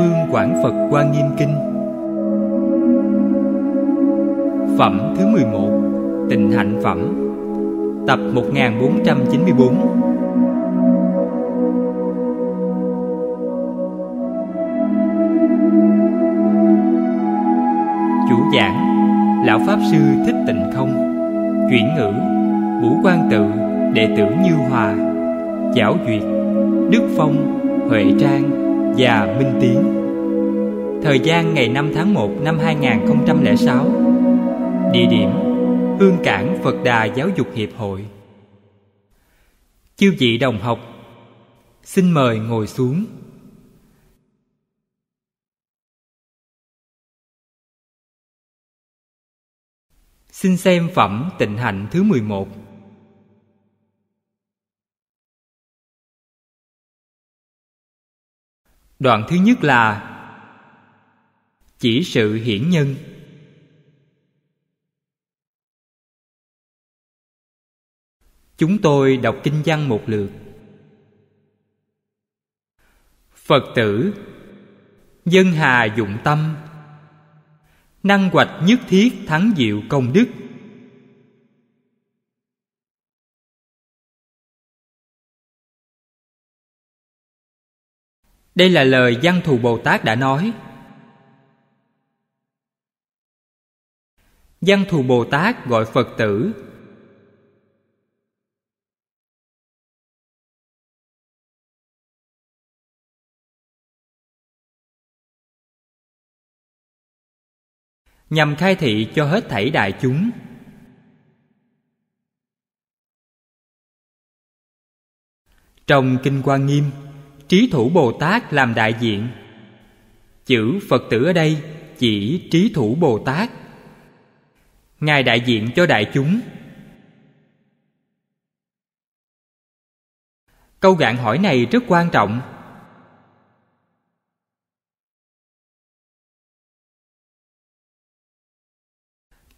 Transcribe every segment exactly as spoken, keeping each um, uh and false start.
Phương Quảng Phật Hoa Nghiêm Kinh. Phẩm thứ mười một, Tịnh hạnh phẩm. Tập một nghìn bốn trăm chín mươi bốn. Chủ giảng Lão Pháp Sư Thích Tịnh Không. Chuyển ngữ Bửu Quang tự đệ tử Như Hòa. Giảo duyệt Đức Phong, Huệ Trang và Minh Tiến. Thời gian ngày năm tháng một năm hai nghìn không trăm lẻ sáu. Địa điểm Hương Cảng Phật Đà Giáo Dục Hiệp Hội. Chư vị đồng học, xin mời ngồi xuống. Xin xem phẩm Tịnh hạnh thứ mười một. Đoạn thứ nhất là chỉ sự hiển nhân. Chúng tôi đọc kinh văn một lượt. Phật tử dân hà dụng tâm, năng hoạch nhất thiết thắng diệu công đức. Đây là lời Văn Thù Bồ Tát đã nói. Văn Thù Bồ Tát gọi Phật tử. Nhằm khai thị cho hết thảy đại chúng. Trong Kinh Hoa Nghiêm, Trí Thủ Bồ Tát làm đại diện. Chữ Phật tử ở đây chỉ Trí Thủ Bồ Tát. Ngài đại diện cho đại chúng. Câu gạn hỏi này rất quan trọng.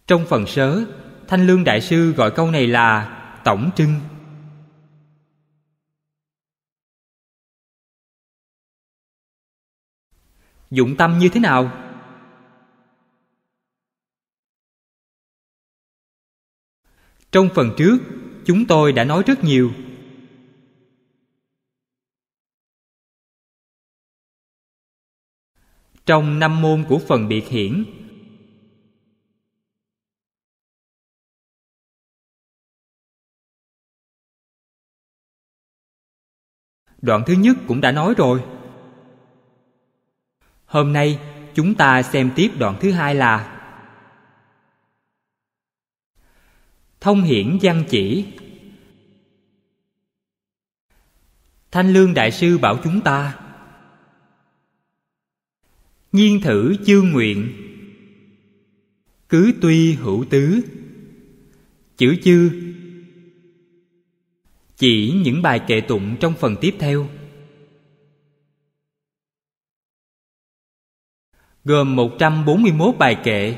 Trong phần sớ, Thanh Lương Đại Sư gọi câu này là tổng trưng. Dụng tâm như thế nào? Trong phần trước, chúng tôi đã nói rất nhiều. Trong năm môn của phần biệt hiển, đoạn thứ nhất cũng đã nói rồi. Hôm nay chúng ta xem tiếp đoạn thứ hai là thông hiển văn chỉ. Thanh Lương Đại Sư bảo chúng ta nhiên thử chương nguyện, cứ tuy hữu tứ. Chữ chư chỉ những bài kệ tụng trong phần tiếp theo, gồm một trăm bốn mươi mốt bài kệ,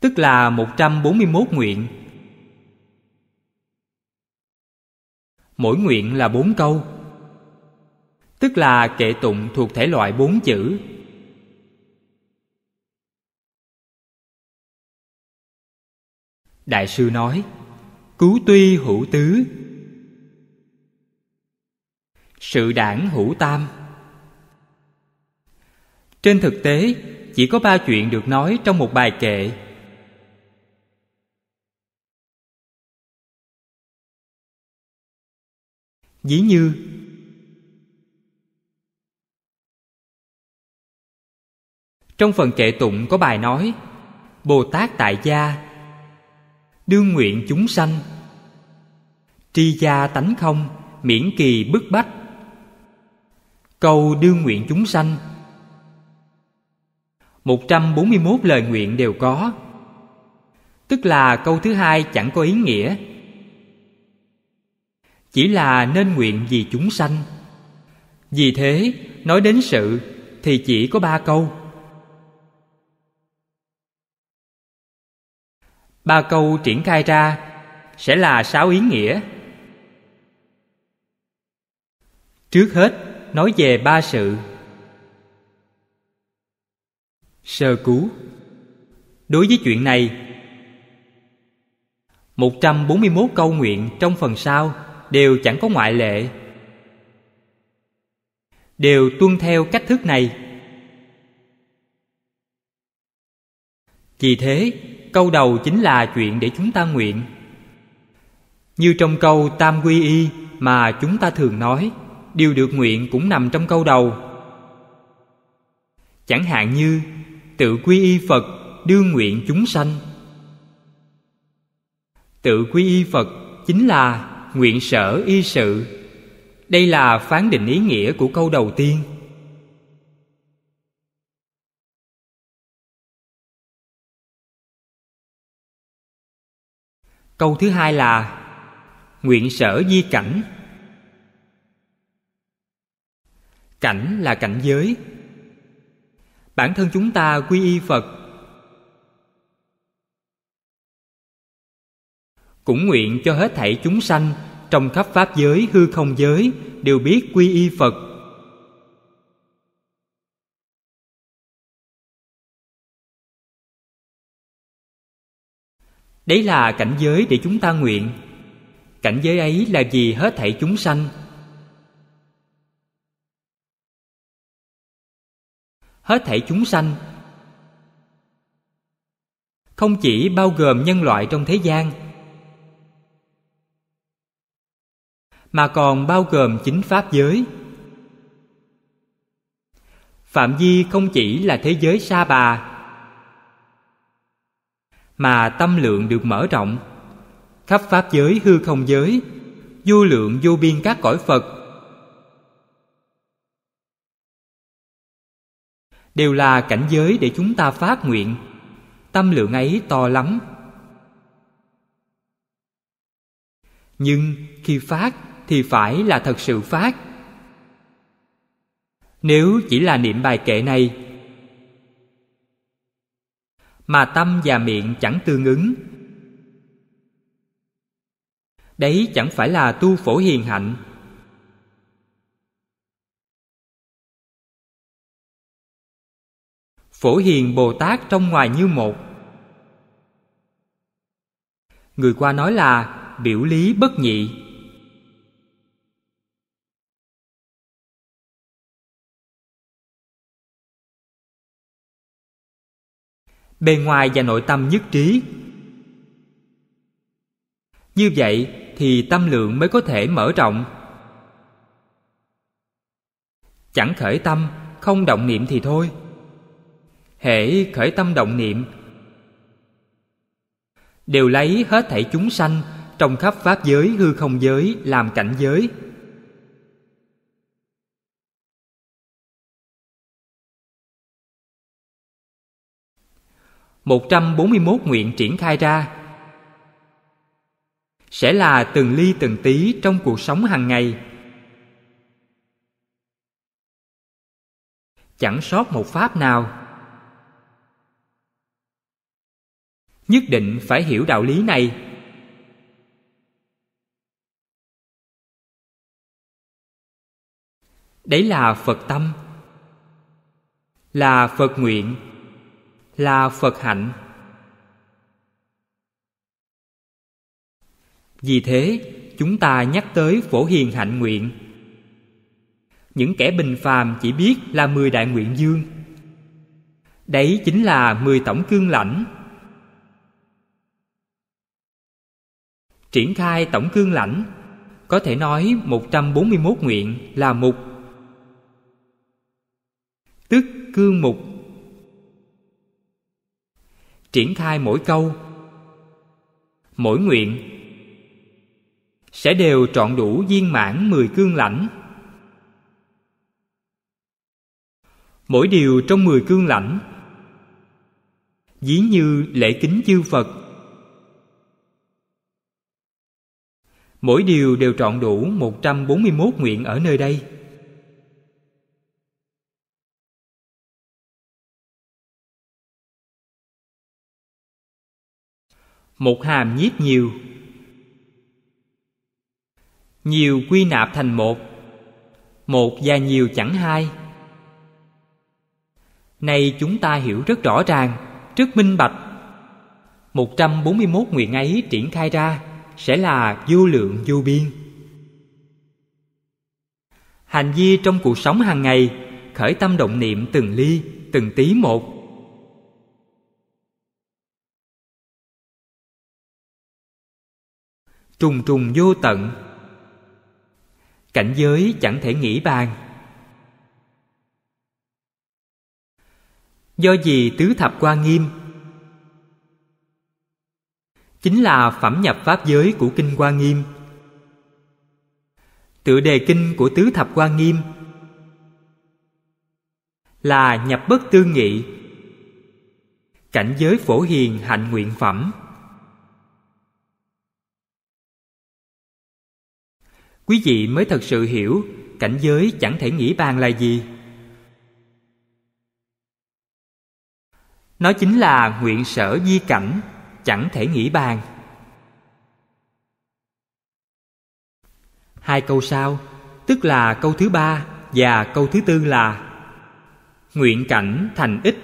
tức là một trăm bốn mươi mốt nguyện. Mỗi nguyện là bốn câu, tức là kệ tụng thuộc thể loại bốn chữ. Đại sư nói, cứu tuy hữu tứ, sự đảng hữu tam. Trên thực tế, chỉ có ba chuyện được nói trong một bài kệ. Ví như trong phần kệ tụng có bài nói Bồ Tát tại gia, đương nguyện chúng sanh, tri gia tánh không, miễn kỳ bức bách. Câu đương nguyện chúng sanh, một trăm bốn mươi mốt lời nguyện đều có, tức là câu thứ hai chẳng có ý nghĩa, chỉ là nên nguyện vì chúng sanh. Vì thế, nói đến sự thì chỉ có ba câu. Ba câu triển khai ra sẽ là sáu ý nghĩa. Trước hết nói về ba sự. Sơ cứu. Đối với chuyện này, một trăm bốn mươi mốt câu nguyện trong phần sau đều chẳng có ngoại lệ, đều tuân theo cách thức này. Vì thế, câu đầu chính là chuyện để chúng ta nguyện. Như trong câu tam quy y mà chúng ta thường nói, điều được nguyện cũng nằm trong câu đầu. Chẳng hạn như tự quy y Phật đương nguyện chúng sanh. Tự quy y Phật chính là nguyện sở y sự. Đây là phán định ý nghĩa của câu đầu tiên. Câu thứ hai là nguyện sở di cảnh. Cảnh là cảnh giới. Bản thân chúng ta quy y Phật cũng nguyện cho hết thảy chúng sanh trong khắp pháp giới, hư không giới đều biết quy y Phật. Đấy là cảnh giới để chúng ta nguyện. Cảnh giới ấy là gì hết thảy chúng sanh. Hết thảy chúng sanh không chỉ bao gồm nhân loại trong thế gian, mà còn bao gồm chính pháp giới. Phạm vi không chỉ là thế giới Sa Bà, mà tâm lượng được mở rộng khắp pháp giới, hư không giới, vô lượng vô biên các cõi Phật, đều là cảnh giới để chúng ta phát nguyện. Tâm lượng ấy to lắm, nhưng khi phát thì phải là thật sự phát. Nếu chỉ là niệm bài kệ này mà tâm và miệng chẳng tương ứng, đấy chẳng phải là tu phổ hiền hạnh. Phổ hiền Bồ Tát trong ngoài như một. Người qua nói là biểu lý bất nhị. Bề ngoài và nội tâm nhất trí. Như vậy thì tâm lượng mới có thể mở rộng. Chẳng khởi tâm, không động niệm thì thôi. Hễ khởi tâm động niệm, đều lấy hết thảy chúng sanh trong khắp pháp giới, hư không giới làm cảnh giới. một trăm bốn mươi mốt nguyện triển khai ra sẽ là từng ly từng tí trong cuộc sống hàng ngày, chẳng sót một pháp nào. Nhất định phải hiểu đạo lý này. Đấy là Phật tâm, là Phật nguyện, là Phật hạnh. Vì thế, chúng ta nhắc tới phổ hiền hạnh nguyện. Những kẻ bình phàm chỉ biết là mười đại nguyện dương. Đấy chính là mười tổng cương lãnh. Triển khai tổng cương lãnh, có thể nói một trăm bốn mươi mốt nguyện là mục, tức cương mục. Triển khai mỗi câu, mỗi nguyện sẽ đều trọn đủ viên mãn mười cương lãnh. Mỗi điều trong mười cương lãnh ví như lễ kính chư Phật, mỗi điều đều trọn đủ một trăm bốn mươi mốt nguyện ở nơi đây. Một hàm nhiếp nhiều, nhiều quy nạp thành một, một và nhiều chẳng hai. Nay chúng ta hiểu rất rõ ràng, rất minh bạch. Một trăm bốn mươi mốt nguyện ấy triển khai ra sẽ là vô lượng vô biên. Hành vi trong cuộc sống hàng ngày, khởi tâm động niệm từng ly, từng tí một. Trùng trùng vô tận, cảnh giới chẳng thể nghĩ bàn. Do vì Tứ Thập Hoa Nghiêm chính là phẩm nhập pháp giới của Kinh Hoa Nghiêm. Tựa đề kinh của Tứ Thập Hoa Nghiêm là Nhập Bất Tư Nghị, cảnh giới Phổ Hiền Hạnh Nguyện Phẩm. Quý vị mới thật sự hiểu cảnh giới chẳng thể nghĩ bàn là gì. Nó chính là nguyện sở di cảnh chẳng thể nghĩ bàn. Hai câu sau, tức là câu thứ ba và câu thứ tư là nguyện cảnh thành ích.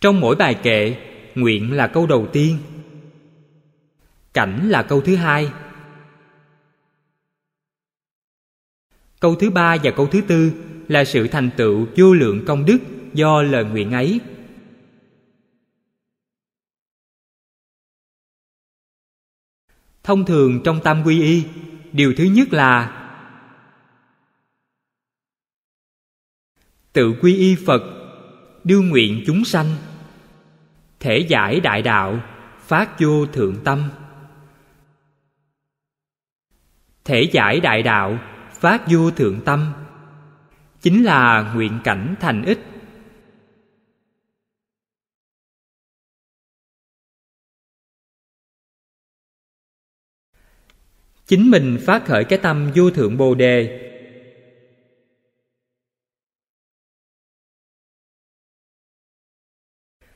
Trong mỗi bài kệ, nguyện là câu đầu tiên, cảnh là câu thứ hai. Câu thứ ba và câu thứ tư là sự thành tựu vô lượng công đức do lời nguyện ấy. Thông thường trong tam quy y, điều thứ nhất là tự quy y Phật, đương nguyện chúng sanh, thể giải đại đạo, phát vô thượng tâm. Thể giải đại đạo, phát vô thượng tâm chính là nguyện cảnh thành ích. Chính mình phát khởi cái tâm vô thượng bồ đề,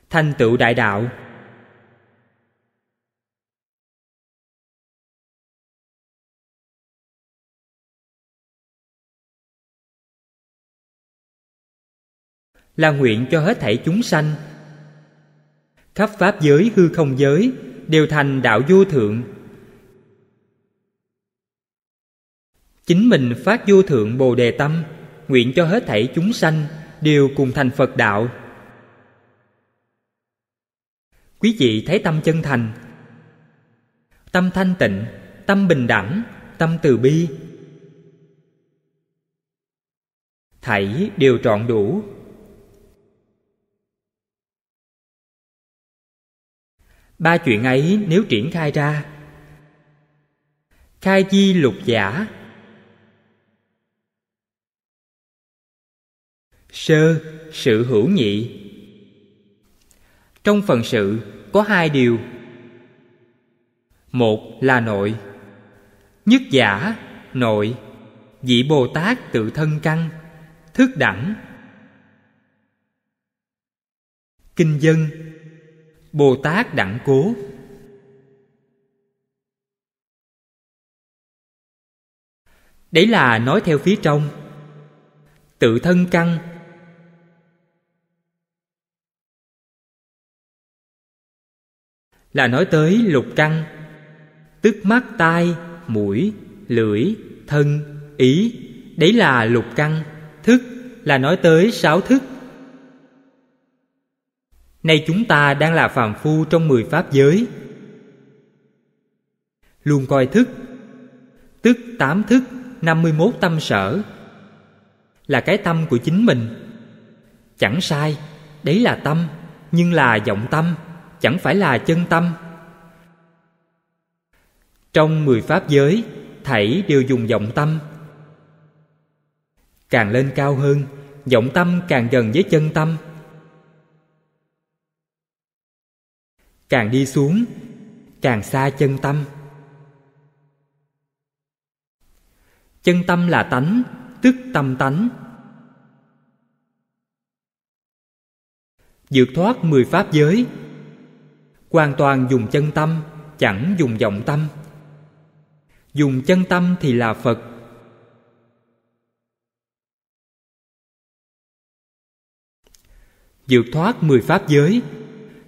thành tựu đại đạo. Là nguyện cho hết thảy chúng sanh khắp pháp giới hư không giới đều thành đạo vô thượng. Chính mình phát vô thượng bồ đề tâm, nguyện cho hết thảy chúng sanh đều cùng thành Phật đạo. Quý vị thấy tâm chân thành, tâm thanh tịnh, tâm bình đẳng, tâm từ bi, thảy đều trọn đủ. Ba chuyện ấy nếu triển khai ra, khai chi lục giả, sơ sự hữu nhị. Trong phần sự có hai điều. Một là nội, nhất giả nội, vị Bồ Tát tự thân căn, thức đẳng. Kinh dân Bồ Tát đẳng cố. Đấy là nói theo phía trong. Tự thân căn là nói tới lục căn, tức mắt, tai, mũi, lưỡi, thân, ý. Đấy là lục căn. Thức là nói tới sáu thức. Nay chúng ta đang là phàm phu trong mười pháp giới, luôn coi thức, tức tám thức, năm mươi mốt tâm sở, là cái tâm của chính mình. Chẳng sai, đấy là tâm, nhưng là vọng tâm, chẳng phải là chân tâm. Trong mười pháp giới, thảy đều dùng vọng tâm. Càng lên cao hơn, vọng tâm càng gần với chân tâm. Càng đi xuống, càng xa chân tâm. Chân tâm là tánh, tức tâm tánh. Vượt thoát mười pháp giới, hoàn toàn dùng chân tâm, chẳng dùng vọng tâm. Dùng chân tâm thì là Phật. vượt thoát mười pháp giới,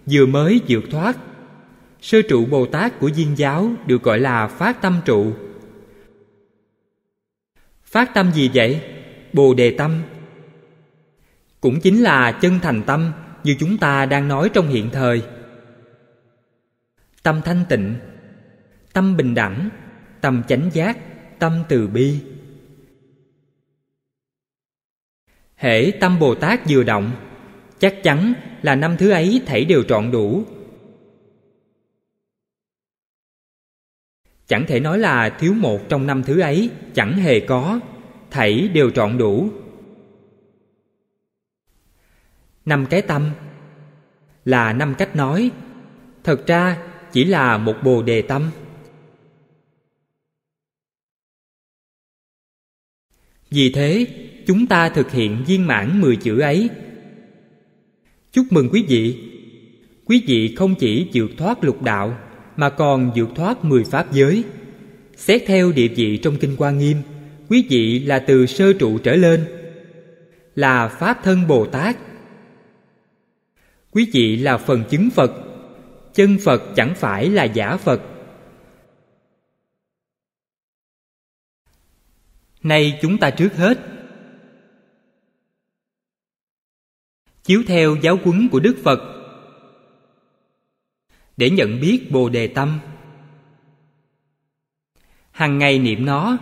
vừa mới vượt thoát. Sơ trụ Bồ Tát của Diên giáo được gọi là phát tâm trụ. Phát tâm gì vậy? Bồ đề tâm. Cũng chính là chân thành tâm như chúng ta đang nói trong hiện thời. Tâm thanh tịnh, tâm bình đẳng, tâm chánh giác, tâm từ bi. Hễ tâm Bồ Tát vừa động, chắc chắn là năm thứ ấy thảy đều trọn đủ. Chẳng thể nói là thiếu một trong năm thứ ấy, chẳng hề có, thảy đều trọn đủ. Năm cái tâm là năm cách nói, thật ra chỉ là một bồ đề tâm. Vì thế, chúng ta thực hiện viên mãn mười chữ ấy. Chúc mừng quý vị! Quý vị không chỉ vượt thoát lục đạo, mà còn vượt thoát mười pháp giới. Xét theo địa vị trong Kinh Hoa Nghiêm, quý vị là từ sơ trụ trở lên, là Pháp thân Bồ Tát. Quý vị là phần chứng Phật, chân Phật chẳng phải là giả Phật. Nay chúng ta trước hết chiếu theo giáo huấn của Đức Phật để nhận biết Bồ Đề Tâm. Hằng ngày niệm nó,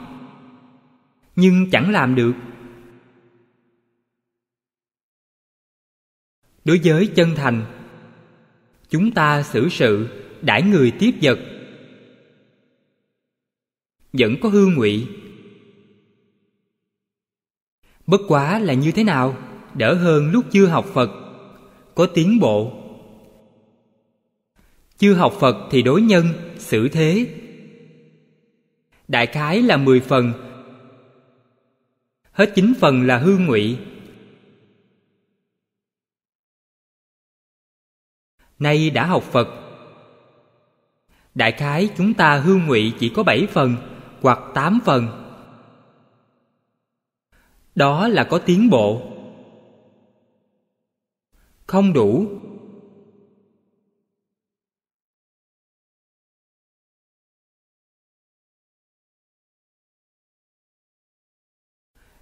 nhưng chẳng làm được. Đối với chân thành, chúng ta xử sự đãi người tiếp vật, vẫn có hương ngụy. Bất quá là như thế nào, đỡ hơn lúc chưa học Phật, có tiến bộ. Chưa học Phật thì đối nhân, xử thế đại khái là mười phần, hết chín phần là hương ngụy. Nay đã học Phật, đại khái chúng ta hương ngụy chỉ có bảy phần hoặc tám phần. Đó là có tiến bộ. Không đủ.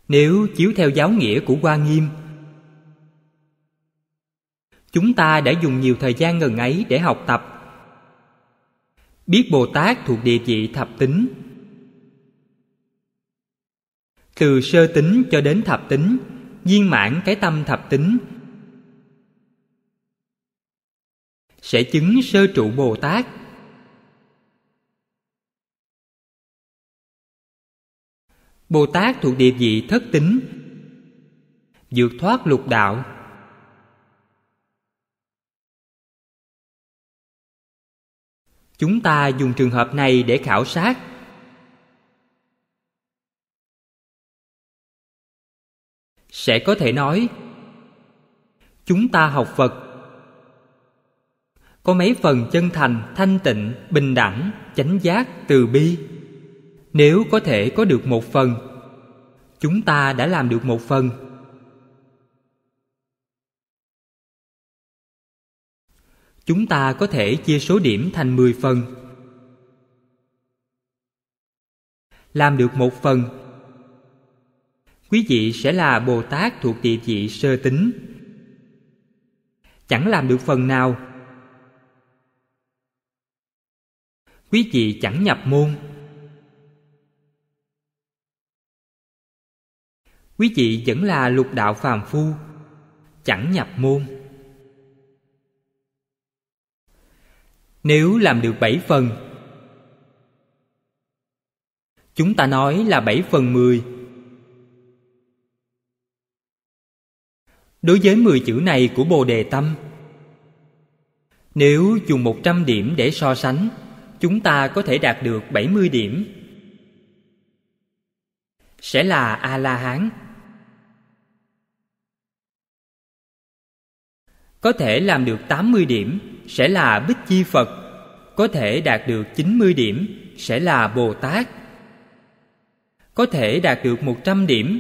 Nếu chiếu theo giáo nghĩa của Hoa Nghiêm, chúng ta đã dùng nhiều thời gian gần ấy để học tập. Biết Bồ Tát thuộc địa vị thập tính, từ sơ tính cho đến thập tính, viên mãn cái tâm thập tính, sẽ chứng sơ trụ Bồ Tát. Bồ Tát thuộc địa vị thất tính, vượt thoát lục đạo. Chúng ta dùng trường hợp này để khảo sát. Sẽ có thể nói, chúng ta học Phật có mấy phần chân thành, thanh tịnh, bình đẳng, chánh giác, từ bi. Nếu có thể có được một phần, chúng ta đã làm được một phần. Chúng ta có thể chia số điểm thành mười phần. Làm được một phần, quý vị sẽ là Bồ Tát thuộc địa vị sơ tính. Chẳng làm được phần nào, quý vị chẳng nhập môn. Quý vị vẫn là lục đạo phàm phu, chẳng nhập môn. Nếu làm được bảy phần, chúng ta nói là bảy phần mười. Đối với mười chữ này của Bồ Đề Tâm, nếu dùng một trăm điểm để so sánh, chúng ta có thể đạt được bảy mươi điểm, sẽ là A-la-hán. Có thể làm được tám mươi điểm, sẽ là Bích Chi Phật. Có thể đạt được chín mươi điểm, sẽ là Bồ Tát. Có thể đạt được một trăm điểm,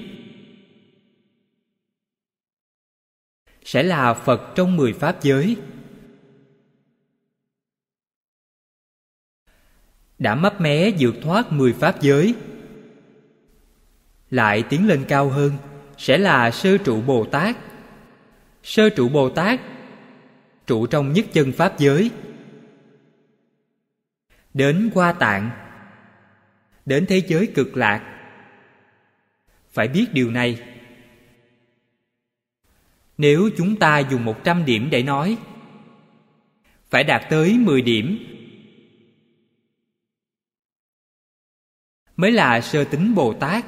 sẽ là Phật trong mười pháp giới. Đã mấp mé vượt thoát mười pháp giới, lại tiến lên cao hơn sẽ là Sơ Trụ Bồ Tát. Sơ Trụ Bồ Tát trụ trong nhất chân pháp giới, đến Hoa Tạng, đến thế giới cực lạc. Phải biết điều này. Nếu chúng ta dùng một trăm điểm để nói, phải đạt tới mười điểm mới là sơ tính Bồ Tát.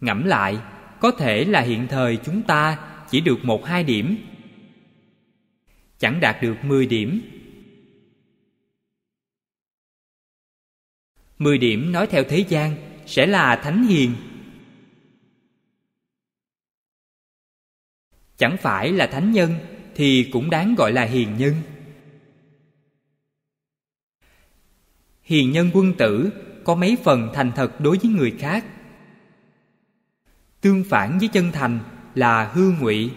Ngẫm lại, có thể là hiện thời chúng ta chỉ được một hai điểm, chẳng đạt được mười điểm. Mười điểm nói theo thế gian sẽ là Thánh Hiền, chẳng phải là Thánh Nhân thì cũng đáng gọi là Hiền Nhân. Hiền nhân quân tử có mấy phần thành thật đối với người khác, tương phản với chân thành là hư ngụy.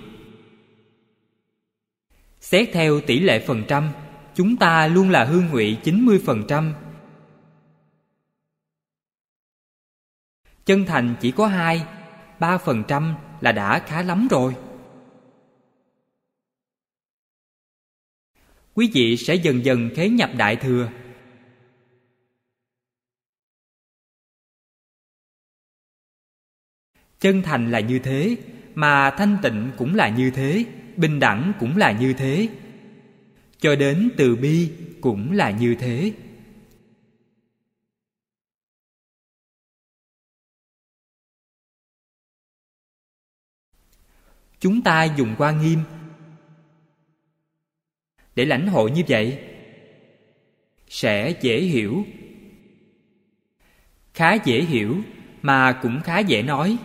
Xét theo tỷ lệ phần trăm, chúng ta luôn là hư ngụy chín mươi phần trăm. Chân thành chỉ có hai ba phần trăm là đã khá lắm rồi. Quý vị sẽ dần dần khế nhập Đại Thừa. Chân thành là như thế, mà thanh tịnh cũng là như thế, bình đẳng cũng là như thế, cho đến từ bi cũng là như thế. Chúng ta dùng Hoa Nghiêm để lãnh hội như vậy sẽ dễ hiểu, khá dễ hiểu mà cũng khá dễ nói.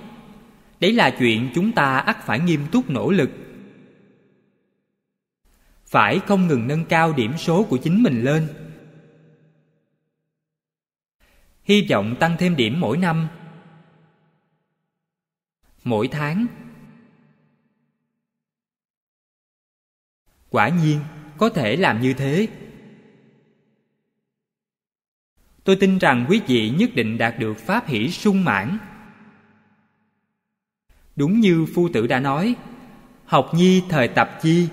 Đấy là chuyện chúng ta ắt phải nghiêm túc nỗ lực, phải không ngừng nâng cao điểm số của chính mình lên. Hy vọng tăng thêm điểm mỗi năm, mỗi tháng. Quả nhiên có thể làm như thế. Tôi tin rằng quý vị nhất định đạt được pháp hỷ sung mãn. Đúng như Phu Tử đã nói, học nhi thời tập chi,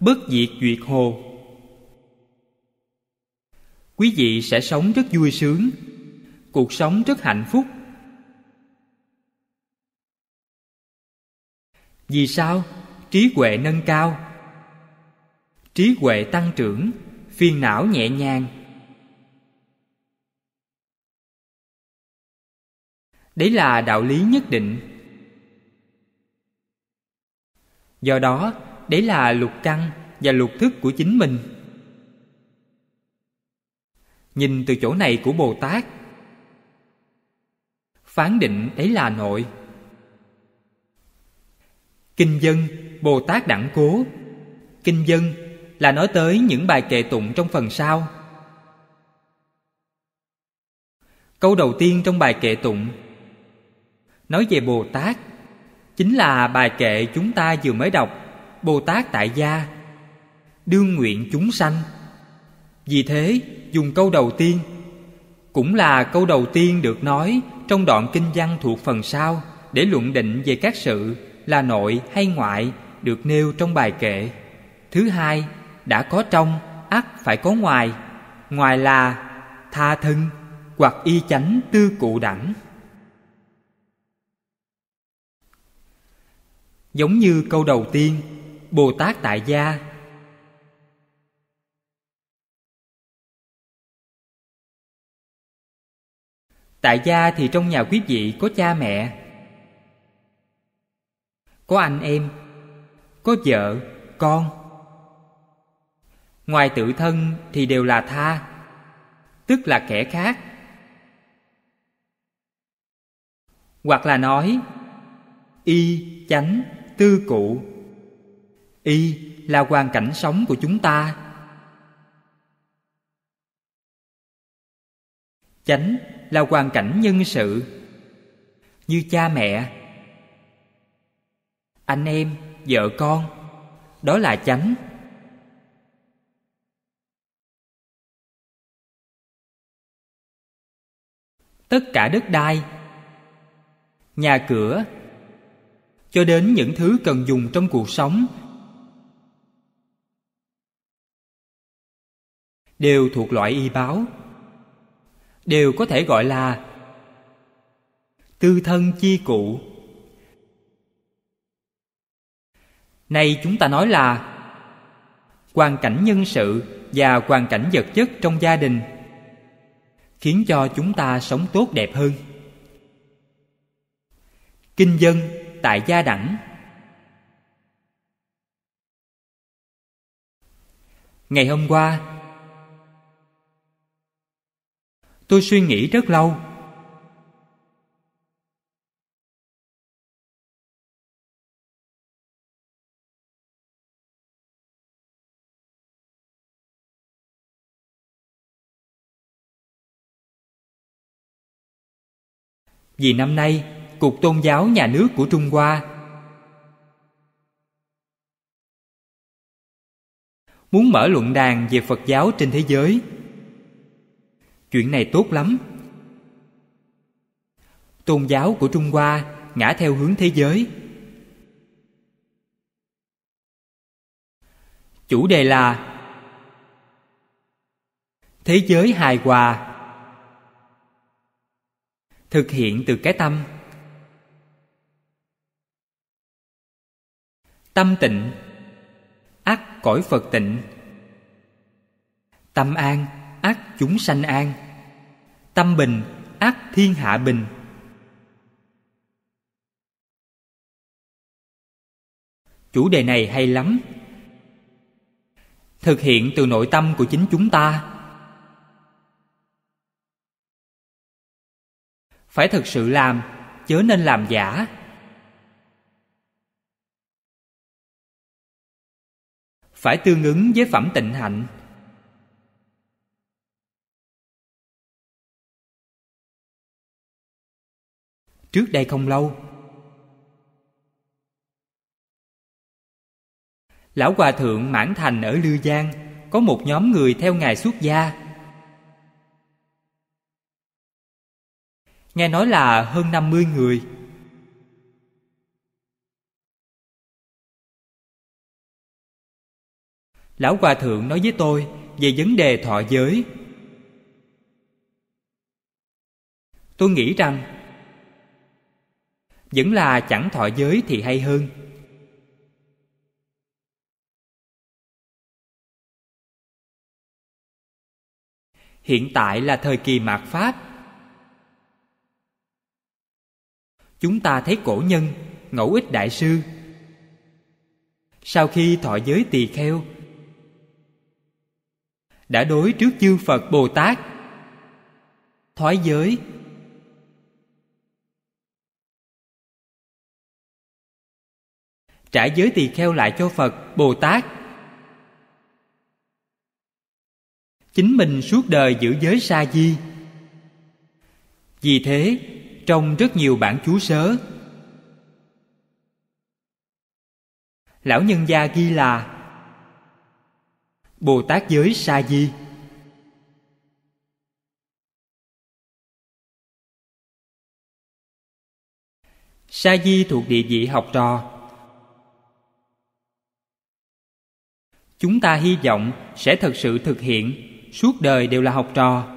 bất diệt duyệt hồ. Quý vị sẽ sống rất vui sướng, cuộc sống rất hạnh phúc. Vì sao? Trí huệ nâng cao, trí huệ tăng trưởng, phiền não nhẹ nhàng. Đấy là đạo lý nhất định. Do đó, đấy là lục căn và lục thức của chính mình. Nhìn từ chỗ này của Bồ Tát, phán định đấy là nội. Kinh Dân Bồ Tát Đẳng Cố. Kinh Dân là nói tới những bài kệ tụng trong phần sau. Câu đầu tiên trong bài kệ tụng nói về Bồ Tát, chính là bài kệ chúng ta vừa mới đọc, Bồ Tát tại gia, đương nguyện chúng sanh. Vì thế, dùng câu đầu tiên, cũng là câu đầu tiên được nói trong đoạn kinh văn thuộc phần sau để luận định về các sự là nội hay ngoại được nêu trong bài kệ. Thứ hai, đã có trong, ắt phải có ngoài. Ngoài là tha thân hoặc y chánh tư cụ đẳng. Giống như câu đầu tiên, Bồ Tát tại gia. Tại gia thì trong nhà quý vị có cha mẹ, có anh em, có vợ, con. Ngoài tự thân thì đều là tha, tức là kẻ khác. Hoặc là nói y chánh tư cụ. Y là hoàn cảnh sống của chúng ta, chánh là hoàn cảnh nhân sự, như cha mẹ, anh em, vợ con. Đó là chánh. Tất cả đất đai, nhà cửa, cho đến những thứ cần dùng trong cuộc sống đều thuộc loại y báu, đều có thể gọi là tư thân chi cụ. Nay chúng ta nói là hoàn cảnh nhân sự và hoàn cảnh vật chất trong gia đình khiến cho chúng ta sống tốt đẹp hơn. Kinh dân tại gia đẳng, ngày hôm qua tôi suy nghĩ rất lâu. Vì năm nay, Cục Tôn giáo Nhà nước của Trung Hoa muốn mở luận đàn về Phật giáo trên thế giới. Chuyện này tốt lắm. Tôn giáo của Trung Hoa ngã theo hướng thế giới. Chủ đề là thế giới hài hòa, thực hiện từ cái tâm. Tâm tịnh, ắt cõi Phật tịnh. Tâm an, ắt chúng sanh an. Tâm bình, ắt thiên hạ bình. Chủ đề này hay lắm. Thực hiện từ nội tâm của chính chúng ta. Phải thực sự làm, chớ nên làm giả. Phải tương ứng với phẩm tịnh hạnh. Trước đây không lâu, Lão Hòa Thượng Mãn Thành ở Lư Giang có một nhóm người theo Ngài xuất gia. Nghe nói là hơn năm mươi người. Lão Hòa Thượng nói với tôi về vấn đề thọ giới. Tôi nghĩ rằng vẫn là chẳng thọ giới thì hay hơn. Hiện tại là thời kỳ mạt Pháp. Chúng ta thấy cổ nhân Ngẫu Ích đại sư sau khi thọ giới tỳ kheo đã đối trước chư Phật Bồ Tát thoái giới. Trả giới tỳ kheo lại cho Phật Bồ Tát. Chính mình suốt đời giữ giới sa di. Vì thế, trong rất nhiều bản chú sớ, lão nhân gia ghi là Bồ Tát giới sa di. Sa di thuộc địa vị học trò. Chúng ta hy vọng sẽ thật sự thực hiện, suốt đời đều là học trò.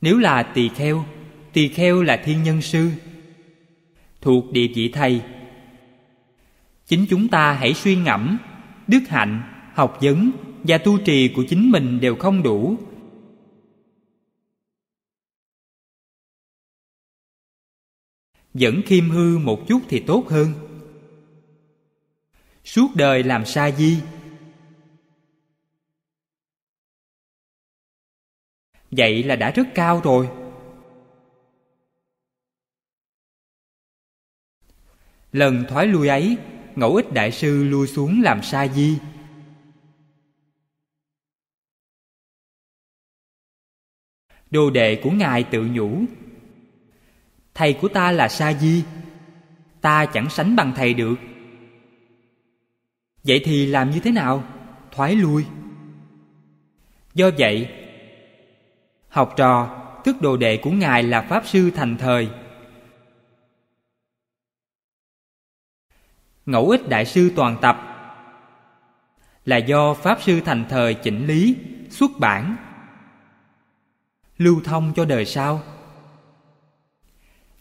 Nếu là tỳ kheo, tỳ kheo là thiên nhân sư, thuộc địa vị thầy. Chính chúng ta hãy suy ngẫm, đức hạnh, học vấn và tu trì của chính mình đều không đủ. Vẫn khiêm hư một chút thì tốt hơn. Suốt đời làm sa di. Vậy là đã rất cao rồi. Lần thoái lui ấy, Ngẫu Ích đại sư lui xuống làm sa di. Đồ đệ của Ngài tự nhủ: thầy của ta là sa di, ta chẳng sánh bằng thầy được. Vậy thì làm như thế nào? Thoái lui. Do vậy, học trò tức đồ đệ của ngài là Pháp Sư Thành Thời, Ngẫu Ích Đại Sư Toàn Tập là do Pháp Sư Thành Thời chỉnh lý, xuất bản, lưu thông cho đời sau.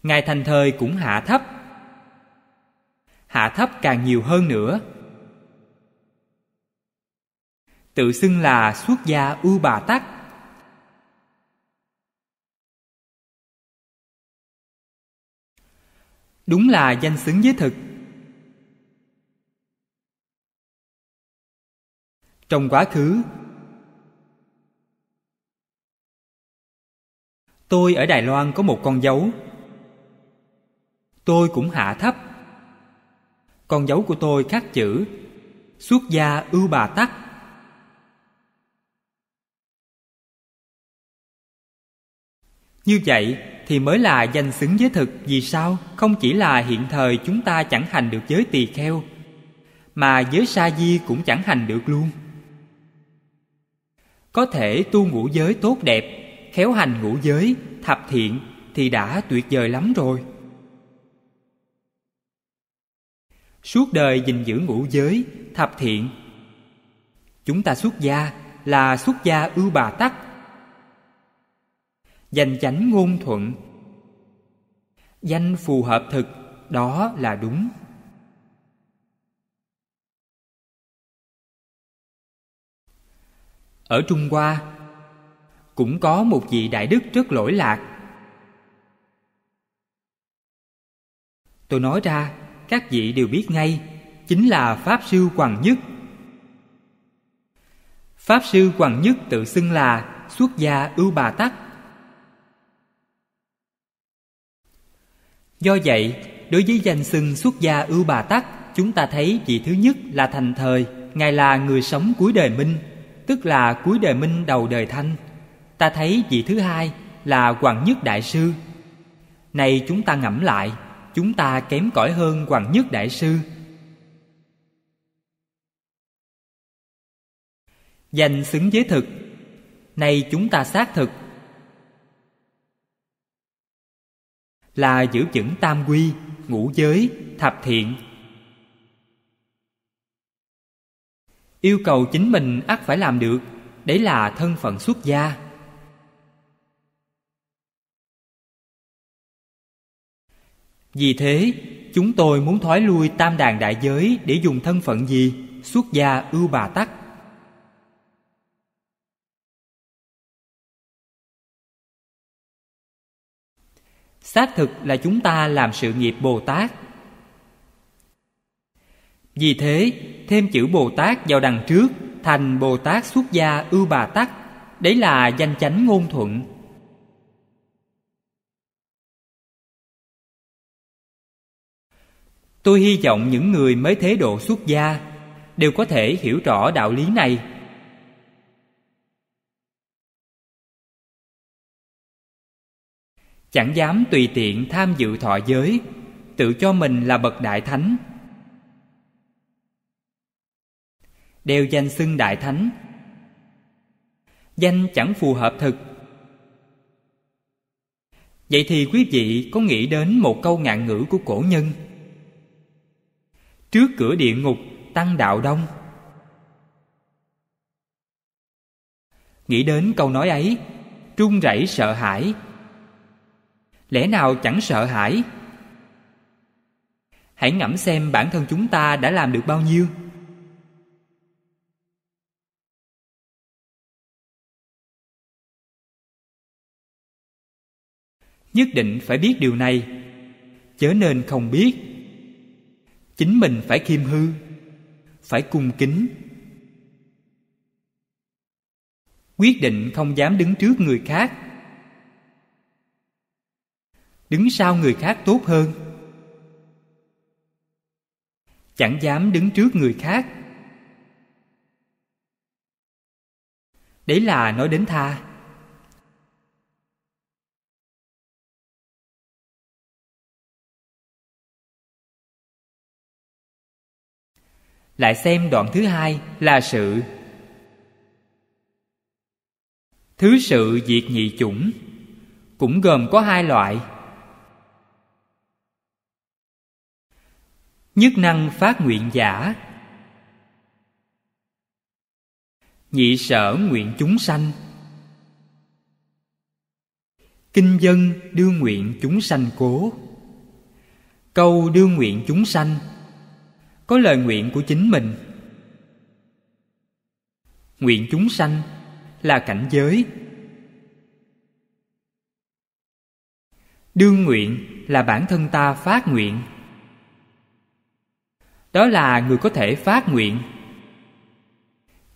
Ngài Thành Thời cũng hạ thấp, hạ thấp càng nhiều hơn nữa, tự xưng là xuất gia ưu bà tắc. Đúng là danh xứng với thực. Trong quá khứ, tôi ở Đài Loan có một con dấu. Tôi cũng hạ thấp. Con dấu của tôi khắc chữ xuất gia ưu bà tắc. Như vậy thì mới là danh xứng với thực. Vì sao? Không chỉ là hiện thời chúng ta chẳng hành được giới tỳ kheo, mà giới sa di cũng chẳng hành được luôn. Có thể tu ngũ giới tốt đẹp, khéo hành ngũ giới, thập thiện thì đã tuyệt vời lắm rồi. Suốt đời gìn giữ ngũ giới, thập thiện, chúng ta xuất gia là xuất gia ưu bà tắc, danh chánh ngôn thuận, danh phù hợp thực, đó là đúng. Ở Trung Hoa cũng có một vị đại đức rất lỗi lạc. Tôi nói ra, các vị đều biết ngay, chính là Pháp Sư Quảng Nhất. Pháp Sư Quảng Nhất tự xưng là xuất gia ưu bà tắc. Do vậy, đối với danh xưng xuất gia ưu bà tắc, chúng ta thấy vị thứ nhất là Thành Thời, ngài là người sống cuối đời Minh, tức là cuối đời Minh đầu đời Thanh. Ta thấy vị thứ hai là Hoằng Nhất Đại Sư. Này chúng ta ngẫm lại, chúng ta kém cỏi hơn Hoằng Nhất Đại Sư. Danh xứng với thực, này chúng ta xác thực là giữ vững tam quy, ngũ giới, thập thiện. Yêu cầu chính mình ắt phải làm được, đấy là thân phận xuất gia. Vì thế, chúng tôi muốn thoái lui tam đàn đại giới để dùng thân phận gì? Xuất gia ưu bà tắc. Xác thực là chúng ta làm sự nghiệp Bồ Tát. Vì thế, thêm chữ Bồ Tát vào đằng trước, thành Bồ Tát xuất gia ưu bà tắc. Đấy là danh chánh ngôn thuận. Tôi hy vọng những người mới thế độ xuất gia đều có thể hiểu rõ đạo lý này. Chẳng dám tùy tiện tham dự thọ giới, tự cho mình là bậc đại thánh, đeo danh xưng đại thánh, danh chẳng phù hợp thực. Vậy thì quý vị có nghĩ đến một câu ngạn ngữ của cổ nhân: trước cửa địa ngục tăng đạo đông. Nghĩ đến câu nói ấy, run rẩy sợ hãi. Lẽ nào chẳng sợ hãi? Hãy ngẫm xem bản thân chúng ta đã làm được bao nhiêu. Nhất định phải biết điều này, chớ nên không biết. Chính mình phải khiêm hư, phải cung kính. Quyết định không dám đứng trước người khác, đứng sau người khác tốt hơn. Chẳng dám đứng trước người khác, đấy là nói đến tha. Lại xem đoạn thứ hai là sự. Thứ sự diệt nhị chủng cũng gồm có hai loại. Nhất năng phát nguyện giả, nhị sở nguyện chúng sanh, kinh dân đưa nguyện chúng sanh cố. Câu đưa nguyện chúng sanh có lời nguyện của chính mình. Nguyện chúng sanh là cảnh giới, đương nguyện là bản thân ta phát nguyện. Đó là người có thể phát nguyện.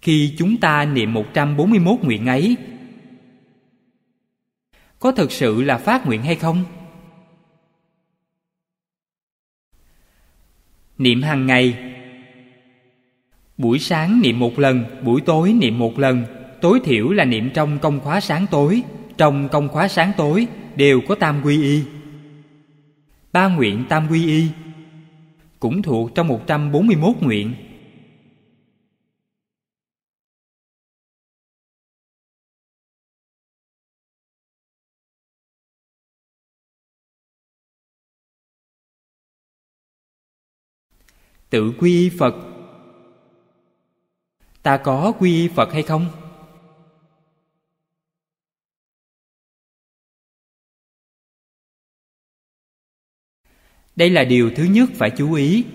Khi chúng ta niệm một trăm bốn mươi mốt nguyện ấy, có thực sự là phát nguyện hay không? Niệm hàng ngày, buổi sáng niệm một lần, buổi tối niệm một lần, tối thiểu là niệm trong công khóa sáng tối. Trong công khóa sáng tối đều có tam quy y. Ba nguyện tam quy y cũng thuộc trong một trăm bốn mươi mốt nguyện. Tự quy y Phật, ta có quy y Phật hay không? Đây là điều thứ nhất phải chú ý.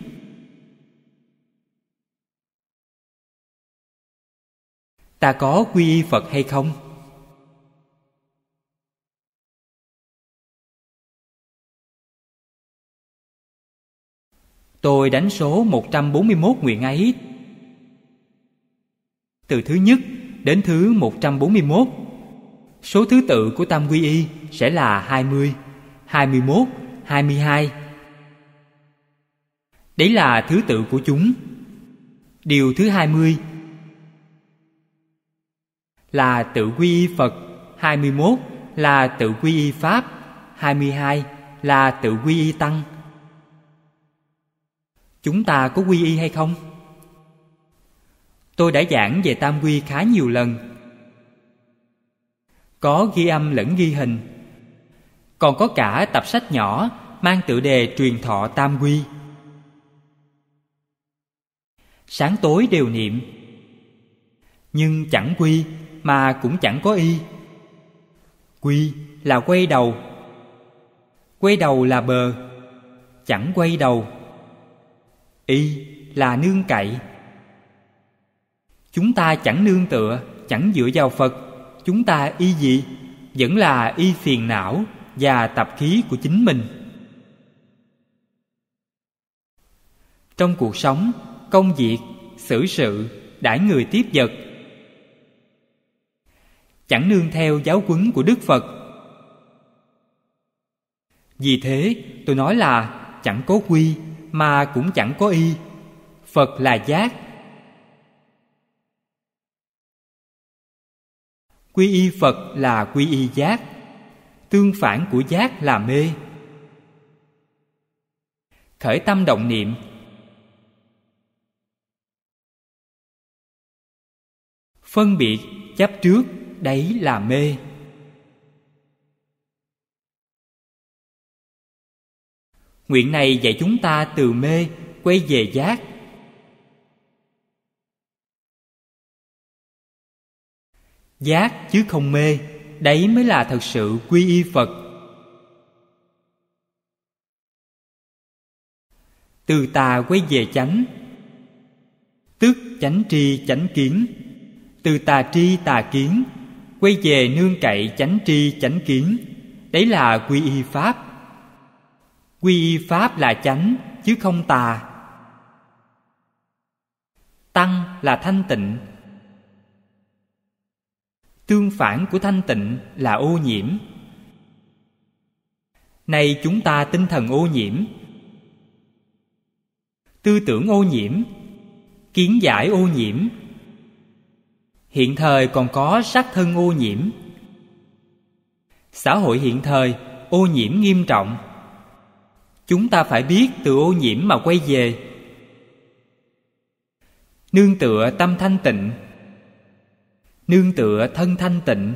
Ta có quy y Phật hay không? Tôi đánh số một trăm bốn mươi mốt nguyện ấy, từ thứ nhất đến thứ một trăm bốn mươi mốt. Số thứ tự của tam quy y sẽ là hai mươi, hai mươi mốt, hai mươi hai. Đấy là thứ tự của chúng. Điều thứ hai mươi là tự quy y Phật, hai mươi mốt là tự quy y Pháp, hai mươi hai là tự quy y Tăng. Chúng ta có quy y hay không? Tôi đã giảng về tam quy khá nhiều lần, có ghi âm lẫn ghi hình, còn có cả tập sách nhỏ mang tựa đề Truyền Thọ Tam Quy. Sáng tối đều niệm, nhưng chẳng quy mà cũng chẳng có y. Quy là quay đầu, quay đầu là bờ, chẳng quay đầu. Y là nương cậy. Chúng ta chẳng nương tựa, chẳng dựa vào Phật. Chúng ta y gì? Vẫn là y phiền não và tập khí của chính mình. Trong cuộc sống, công việc, xử sự, đãi người tiếp vật, chẳng nương theo giáo huấn của Đức Phật. Vì thế tôi nói là chẳng có quy mà cũng chẳng có y. Phật là giác. Quy y Phật là quy y giác. Tương phản của giác là mê. Khởi tâm động niệm, phân biệt chấp trước, đấy là mê. Nguyện này dạy chúng ta từ mê quay về giác. Giác chứ không mê, đấy mới là thật sự quy y Phật. Từ tà quay về chánh, tức chánh tri chánh kiến. Từ tà tri tà kiến quay về nương cậy chánh tri chánh kiến, đấy là quy y Pháp. Quy y Pháp là chánh chứ không tà. Tăng là thanh tịnh. Tương phản của thanh tịnh là ô nhiễm. Nay chúng ta tinh thần ô nhiễm, tư tưởng ô nhiễm, kiến giải ô nhiễm. Hiện thời còn có sắc thân ô nhiễm. Xã hội hiện thời ô nhiễm nghiêm trọng. Chúng ta phải biết từ ô nhiễm mà quay về. nương tựa tâm thanh tịnh, nương tựa thân thanh tịnh,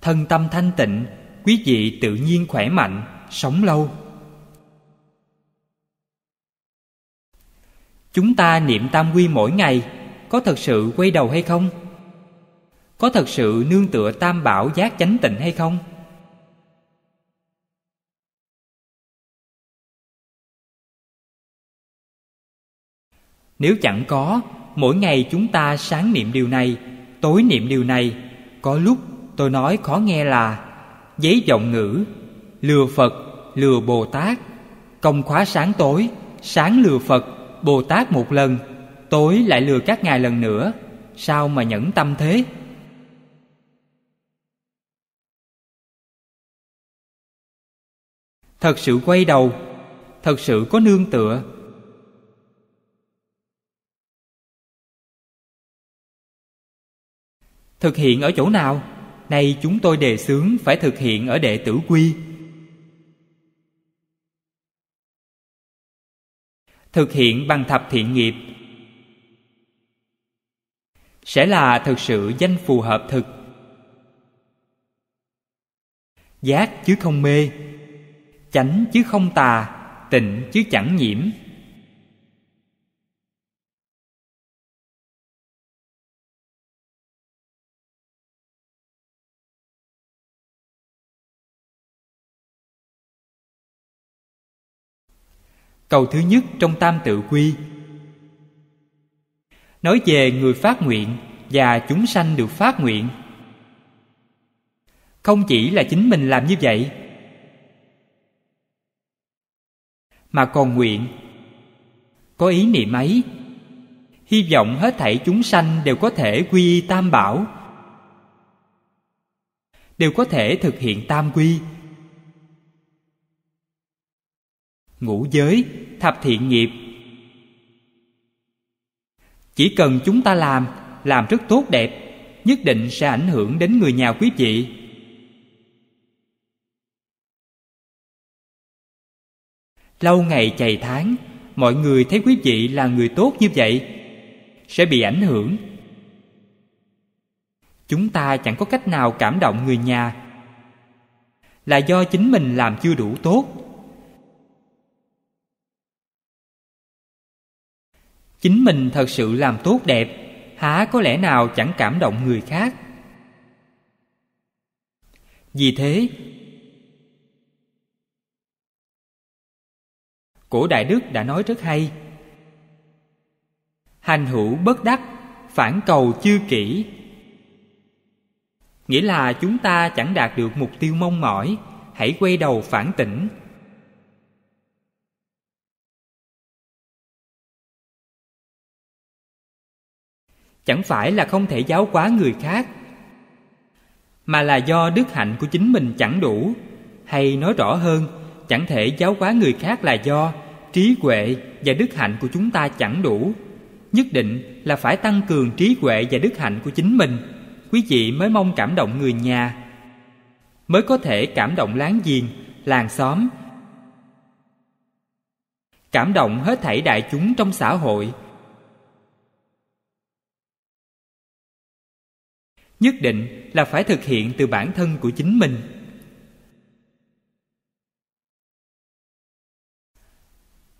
thân tâm thanh tịnh, quý vị tự nhiên khỏe mạnh, sống lâu. Chúng ta niệm tam quy mỗi ngày, có thật sự quay đầu hay không? Có thật sự nương tựa tam bảo giác chánh tịnh hay không? Nếu chẳng có, mỗi ngày chúng ta sáng niệm điều này, tối niệm điều này, có lúc tôi nói khó nghe là giấy giọng ngữ, lừa Phật, lừa Bồ Tát. Công khóa sáng tối, sáng lừa Phật, Bồ Tát một lần, tối lại lừa các ngài lần nữa. Sao mà nhẫn tâm thế? Thật sự quay đầu, thật sự có nương tựa. Thực hiện ở chỗ nào? Nay chúng tôi đề xướng phải thực hiện ở đệ tử quy. Thực hiện bằng thập thiện nghiệp sẽ là thực sự danh phù hợp thực. Giác chứ không mê, chánh chứ không tà, tịnh chứ chẳng nhiễm. Câu thứ nhất trong Tam Tự Quy nói về người phát nguyện và chúng sanh được phát nguyện. Không chỉ là chính mình làm như vậy, mà còn nguyện. Có ý niệm ấy, hy vọng hết thảy chúng sanh đều có thể quy y tam bảo, đều có thể thực hiện tam quy, ngũ giới, thập thiện nghiệp. Chỉ cần chúng ta làm, làm rất tốt đẹp, nhất định sẽ ảnh hưởng đến người nhà quý vị. Lâu ngày chày tháng, mọi người thấy quý vị là người tốt như vậy, sẽ bị ảnh hưởng. Chúng ta chẳng có cách nào cảm động người nhà, là do chính mình làm chưa đủ tốt. Chính mình thật sự làm tốt đẹp, há có lẽ nào chẳng cảm động người khác? Vì thế, cổ Đại Đức đã nói rất hay: hành hữu bất đắc, phản cầu chư kỹ. Nghĩa là chúng ta chẳng đạt được mục tiêu mong mỏi, hãy quay đầu phản tỉnh. Chẳng phải là không thể giáo hóa người khác, mà là do đức hạnh của chính mình chẳng đủ. Hay nói rõ hơn, chẳng thể giáo hóa người khác là do trí huệ và đức hạnh của chúng ta chẳng đủ. Nhất định là phải tăng cường trí huệ và đức hạnh của chính mình, quý vị mới mong cảm động người nhà, mới có thể cảm động láng giềng, làng xóm, cảm động hết thảy đại chúng trong xã hội. Nhất định là phải thực hiện từ bản thân của chính mình.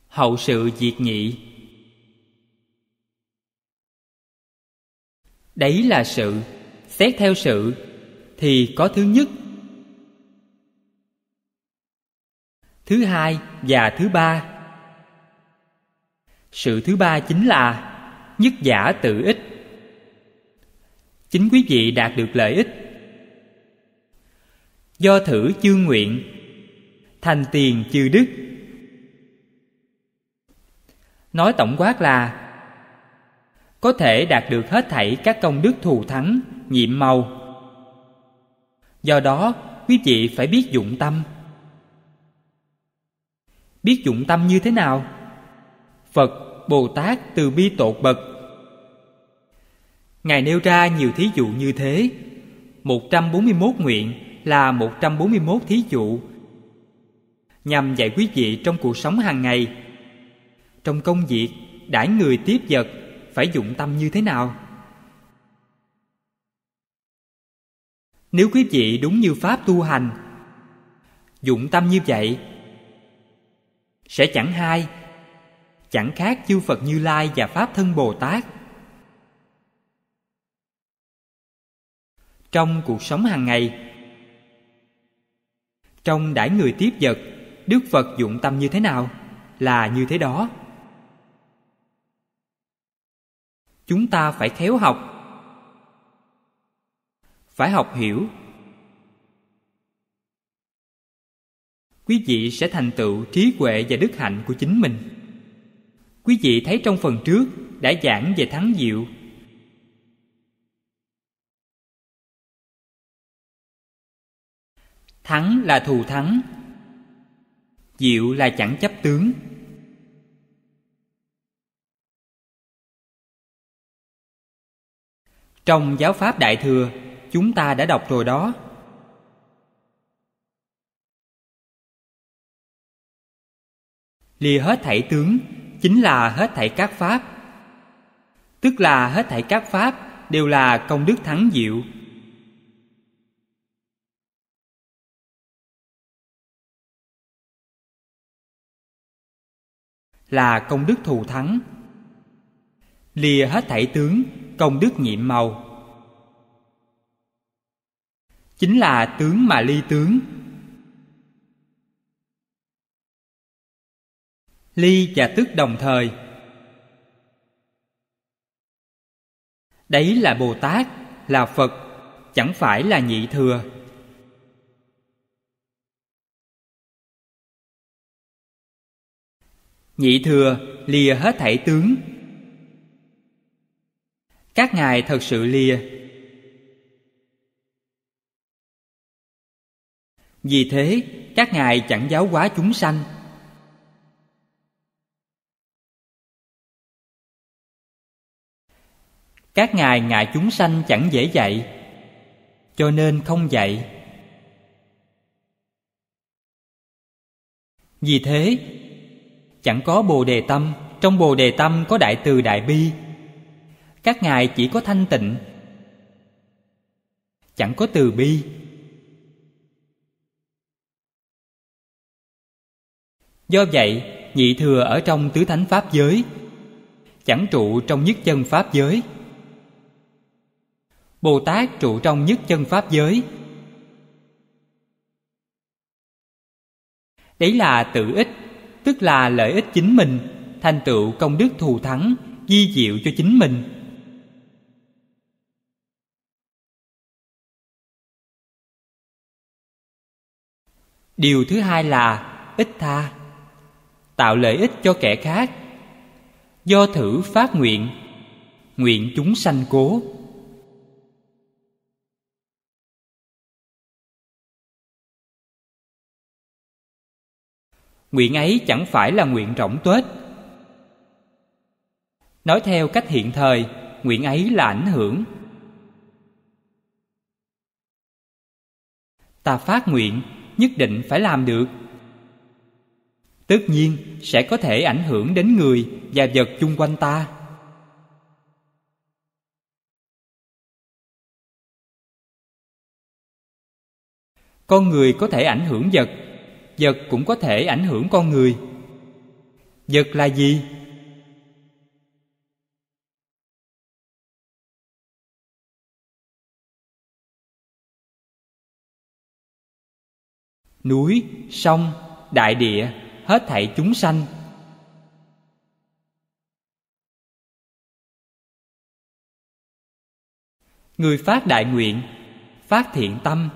Hậu sự diệt nhị, đấy là sự. Xét theo sự thì có thứ nhất, thứ hai và thứ ba. Sự thứ ba chính là nhất giả tự ích. Chính quý vị đạt được lợi ích. Do thử chư nguyện, thành tiền chư đức. Nói tổng quát là có thể đạt được hết thảy các công đức thù thắng, nhiệm màu. Do đó, quý vị phải biết dụng tâm. Biết dụng tâm như thế nào? Phật, Bồ Tát từ bi tột bậc, Ngài nêu ra nhiều thí dụ như thế. một trăm bốn mươi mốt nguyện là một trăm bốn mươi mốt thí dụ nhằm dạy quý vị trong cuộc sống hàng ngày, trong công việc, đãi người tiếp vật, phải dụng tâm như thế nào? Nếu quý vị đúng như pháp tu hành, dụng tâm như vậy, sẽ chẳng hai, chẳng khác chư Phật Như Lai và Pháp Thân Bồ Tát. Trong cuộc sống hàng ngày, trong đãi người tiếp vật, Đức Phật dụng tâm như thế nào? Là như thế đó. Chúng ta phải khéo học, phải học hiểu. Quý vị sẽ thành tựu trí huệ và đức hạnh của chính mình. Quý vị thấy trong phần trước đã giảng về thắng diệu. Thắng là thù thắng, diệu là chẳng chấp tướng. Trong giáo pháp Đại Thừa, chúng ta đã đọc rồi đó. Lìa hết thảy tướng chính là hết thảy các pháp, tức là hết thảy các pháp đều là công đức thắng diệu. Là công đức thù thắng. Lìa hết thảy tướng, công đức nhiệm màu, chính là tướng mà ly tướng. Ly và tức đồng thời, đấy là Bồ Tát, là Phật, chẳng phải là nhị thừa. Nhị thừa lìa hết thảy tướng. Các ngài thật sự lìa. Vì thế, các ngài chẳng giáo hóa chúng sanh. Các ngài ngại chúng sanh chẳng dễ dạy, cho nên không dạy. Vì thế, chẳng có Bồ Đề Tâm. Trong Bồ Đề Tâm có Đại Từ Đại Bi. Các ngài chỉ có thanh tịnh, chẳng có từ bi. Do vậy, nhị thừa ở trong tứ thánh pháp giới, chẳng trụ trong nhất chân pháp giới. Bồ Tát trụ trong nhất chân pháp giới. Đấy là tự ích, tức là lợi ích chính mình, thành tựu công đức thù thắng, vi diệu cho chính mình. Điều thứ hai là ích tha, tạo lợi ích cho kẻ khác. Do thử phát nguyện, nguyện chúng sanh cố. Nguyện ấy chẳng phải là nguyện rỗng tuếch. Nói theo cách hiện thời, nguyện ấy là ảnh hưởng. Ta phát nguyện, nhất định phải làm được. Tất nhiên sẽ có thể ảnh hưởng đến người và vật chung quanh ta. Con người có thể ảnh hưởng vật, vật cũng có thể ảnh hưởng con người. Vật là gì? Núi, sông, đại địa, hết thảy chúng sanh. Người phát đại nguyện, phát thiện tâm,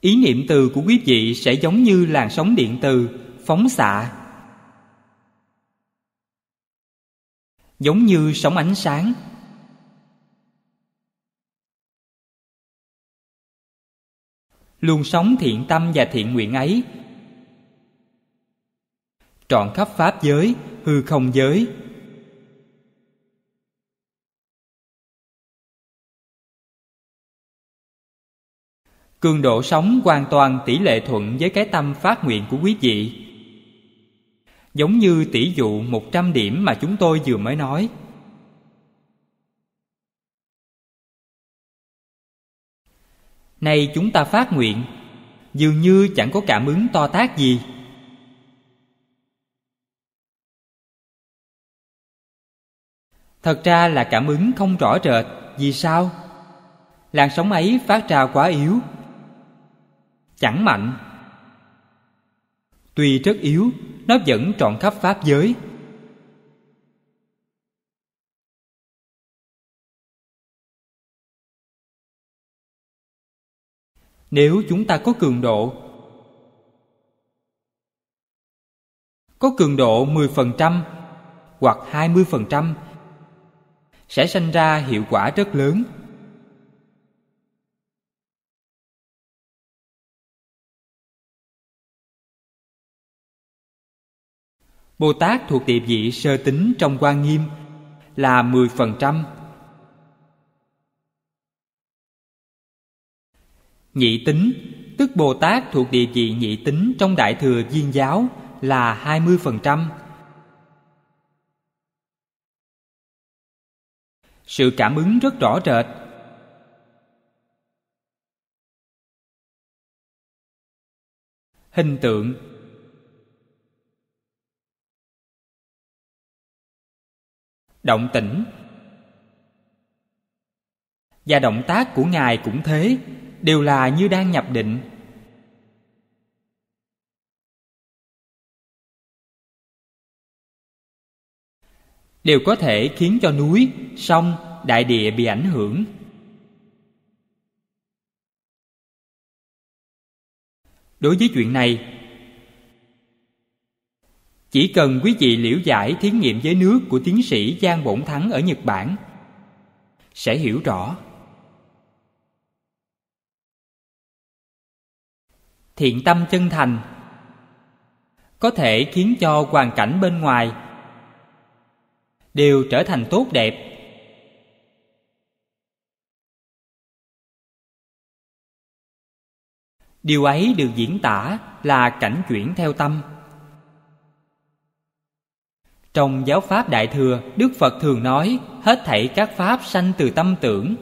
ý niệm từ của quý vị sẽ giống như làn sóng điện từ phóng xạ, giống như sóng ánh sáng. Luồng sóng thiện tâm và thiện nguyện ấy trọn khắp pháp giới, hư không giới. Cường độ sóng hoàn toàn tỷ lệ thuận với cái tâm phát nguyện của quý vị. Giống như tỷ dụ một trăm điểm mà chúng tôi vừa mới nói. Nay chúng ta phát nguyện, dường như chẳng có cảm ứng to tát gì. Thật ra là cảm ứng không rõ rệt. Vì sao? Làn sóng ấy phát ra quá yếu, chẳng mạnh. Tuy rất yếu, nó vẫn trọn khắp pháp giới. Nếu chúng ta có cường độ, có cường độ mười phần trăm hoặc hai mươi phần trăm, sẽ sanh ra hiệu quả rất lớn. Bồ Tát thuộc địa vị sơ tính trong Hoa Nghiêm là mười phần trăm. Nhị tính, tức Bồ Tát thuộc địa vị nhị tính trong Đại Thừa Viên Giáo là hai mươi phần trăm. Sự cảm ứng rất rõ rệt. Hình tượng, động tĩnh và động tác của Ngài cũng thế, đều là như đang nhập định. Đều có thể khiến cho núi, sông, đại địa bị ảnh hưởng. Đối với chuyện này, chỉ cần quý vị liễu giải thí nghiệm với nước của tiến sĩ Giang Bổn Thắng ở Nhật Bản, sẽ hiểu rõ. Thiện tâm chân thành có thể khiến cho hoàn cảnh bên ngoài đều trở thành tốt đẹp. Điều ấy được diễn tả là cảnh chuyển theo tâm. Trong giáo pháp Đại Thừa, Đức Phật thường nói hết thảy các pháp sanh từ tâm tưởng.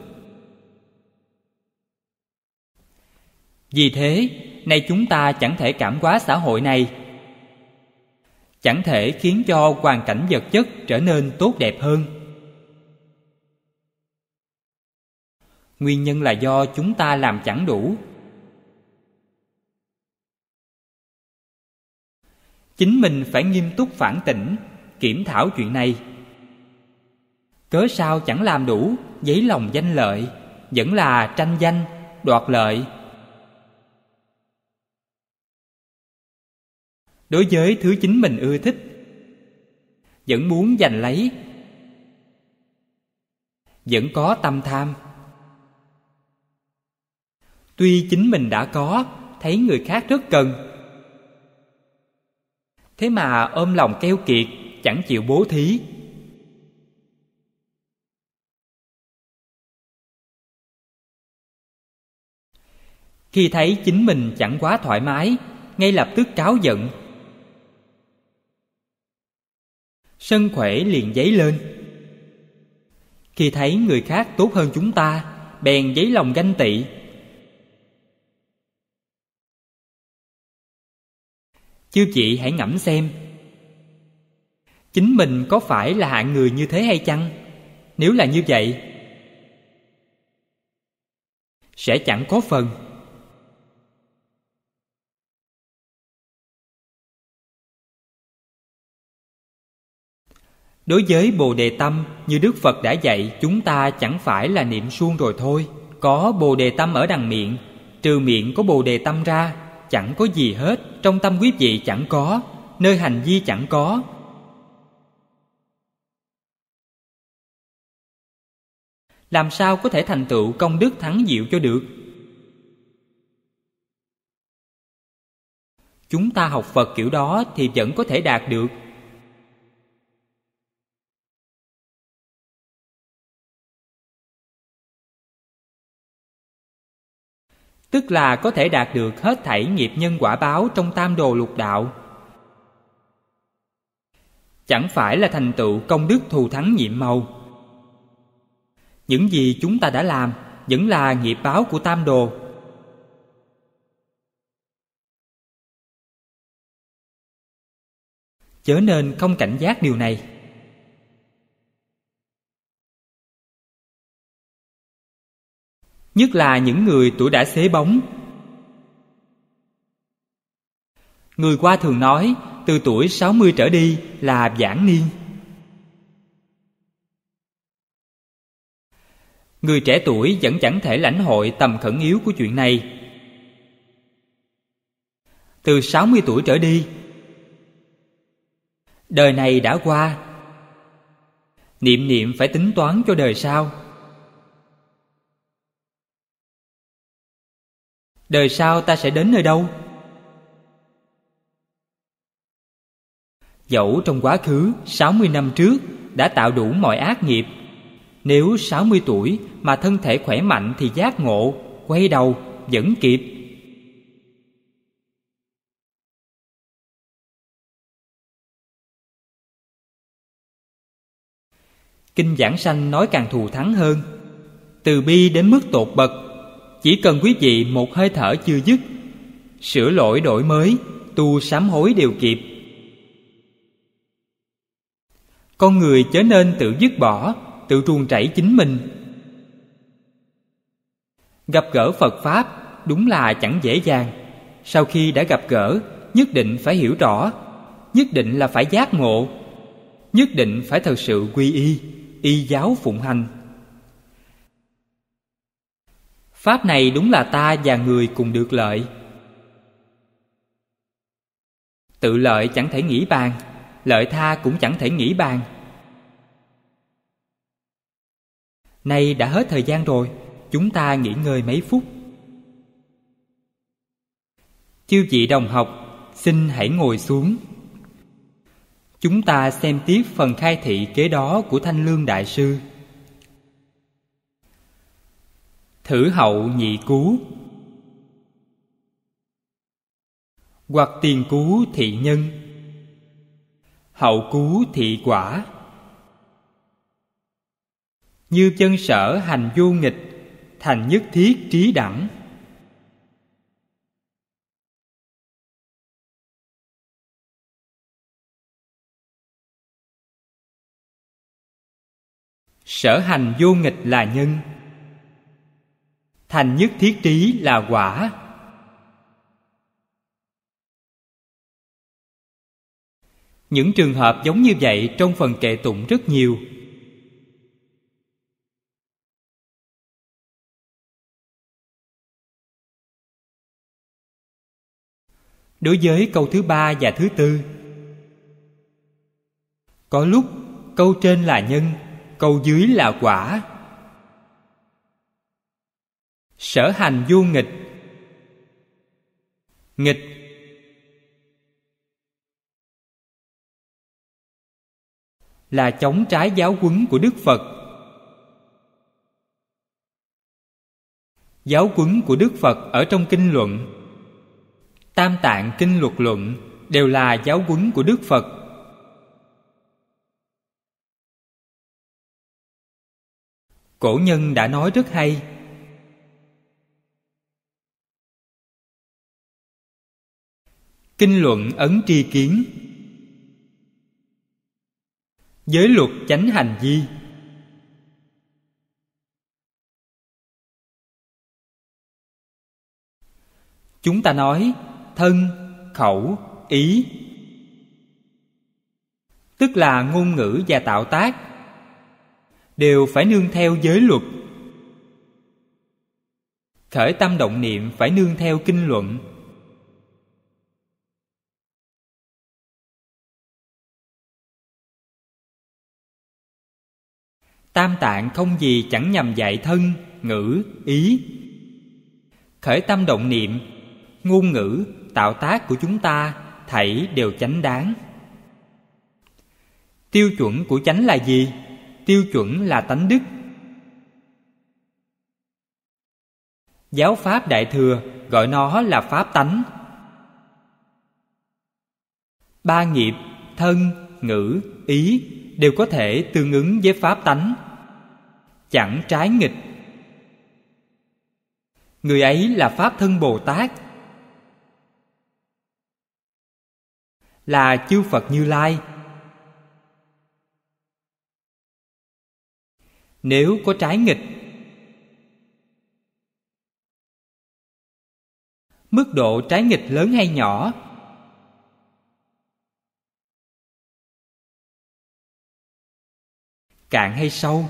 Vì thế, nay chúng ta chẳng thể cảm hóa xã hội này, chẳng thể khiến cho hoàn cảnh vật chất trở nên tốt đẹp hơn. Nguyên nhân là do chúng ta làm chẳng đủ. Chính mình phải nghiêm túc phản tỉnh, kiểm thảo chuyện này. Cớ sao chẳng làm đủ, dấy lòng danh lợi, vẫn là tranh danh, đoạt lợi. Đối với thứ chính mình ưa thích, vẫn muốn giành lấy, vẫn có tâm tham. Tuy chính mình đã có, thấy người khác rất cần, thế mà ôm lòng keo kiệt, chẳng chịu bố thí. Khi thấy chính mình chẳng quá thoải mái, ngay lập tức cáu giận, sân khỏe liền dấy lên. Khi thấy người khác tốt hơn chúng ta, bèn dấy lòng ganh tị. Chư vị hãy ngẫm xem, chính mình có phải là hạng người như thế hay chăng? Nếu là như vậy, sẽ chẳng có phần. Đối với Bồ Đề Tâm, như Đức Phật đã dạy, chúng ta chẳng phải là niệm suông rồi thôi. Có Bồ Đề Tâm ở đằng miệng, trừ miệng có Bồ Đề Tâm ra, chẳng có gì hết. Trong tâm quý vị chẳng có, nơi hành vi chẳng có. Làm sao có thể thành tựu công đức thắng diệu cho được? Chúng ta học Phật kiểu đó thì vẫn có thể đạt được. Tức là có thể đạt được hết thảy nghiệp nhân quả báo trong tam đồ lục đạo. Chẳng phải là thành tựu công đức thù thắng nhiệm màu. Những gì chúng ta đã làm vẫn là nghiệp báo của tam đồ. chớ nên không cảnh giác điều này. Nhất là những người tuổi đã xế bóng. Người qua thường nói từ tuổi sáu mươi trở đi là giảng niên. Người trẻ tuổi vẫn chẳng thể lãnh hội tầm khẩn yếu của chuyện này. Từ sáu mươi tuổi trở đi, đời này đã qua, niệm niệm phải tính toán cho đời sau. Đời sau ta sẽ đến nơi đâu? Dẫu trong quá khứ sáu mươi năm trước đã tạo đủ mọi ác nghiệp, nếu sáu mươi tuổi mà thân thể khỏe mạnh thì giác ngộ, quay đầu vẫn kịp. Kinh giảng sanh nói càng thù thắng hơn, từ bi đến mức tột bậc. Chỉ cần quý vị một hơi thở chưa dứt, sửa lỗi đổi mới, tu sám hối đều kịp. Con người chớ nên tự dứt bỏ, tự ruồng rẫy chính mình. Gặp gỡ Phật Pháp đúng là chẳng dễ dàng. Sau khi đã gặp gỡ, nhất định phải hiểu rõ, nhất định là phải giác ngộ, nhất định phải thật sự quy y, y giáo phụng hành. Pháp này đúng là ta và người cùng được lợi. Tự lợi chẳng thể nghĩ bàn, lợi tha cũng chẳng thể nghĩ bàn. Nay đã hết thời gian rồi, chúng ta nghỉ ngơi mấy phút. Chư vị đồng học, xin hãy ngồi xuống. Chúng ta xem tiếp phần khai thị kế đó của Thanh Lương Đại Sư. Thử hậu nhị cú, hoặc tiền cú thị nhân, hậu cú thị quả. Như chân sở hành vô nghịch, thành nhất thiết trí đẳng. Sở hành vô nghịch là nhân, thành nhất thiết trí là quả. Những trường hợp giống như vậy trong phần kệ tụng rất nhiều. Đối với câu thứ ba và thứ tư, có lúc câu trên là nhân, câu dưới là quả. Sở hành vô nghịch, nghịch. Là chống trái giáo huấn của Đức Phật. Giáo huấn của Đức Phật ở trong kinh luận, Tam Tạng Kinh Luật luận đều là giáo huấn của Đức Phật. Cổ nhân đã nói rất hay. Kinh luận ấn tri kiến, giới luật chánh hành vi. Chúng ta nói thân, khẩu, ý, tức là ngôn ngữ và tạo tác, đều phải nương theo giới luật. Khởi tâm động niệm phải nương theo kinh luận. Tam Tạng không gì chẳng nhằm dạy thân, ngữ, ý. Khởi tâm động niệm, ngôn ngữ, tạo tác của chúng ta thảy đều chánh đáng. Tiêu chuẩn của chánh là gì? Tiêu chuẩn là tánh đức. Giáo pháp Đại Thừa gọi nó là pháp tánh. Ba nghiệp thân, ngữ, ý đều có thể tương ứng với pháp tánh, chẳng trái nghịch. Người ấy là Pháp Thân Bồ Tát, là chư Phật Như Lai. Nếu có trái nghịch, mức độ trái nghịch lớn hay nhỏ, cạn hay sâu,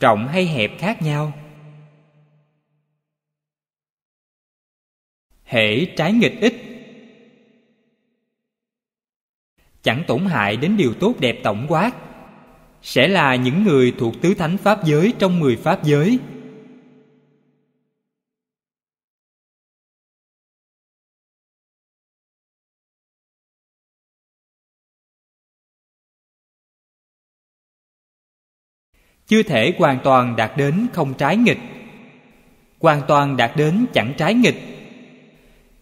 rộng hay hẹp khác nhau, hễ trái nghịch ít, chẳng tổn hại đến điều tốt đẹp tổng quát, sẽ là những người thuộc tứ thánh pháp giới trong mười pháp giới. Chưa thể hoàn toàn đạt đến không trái nghịch, hoàn toàn đạt đến chẳng trái nghịch,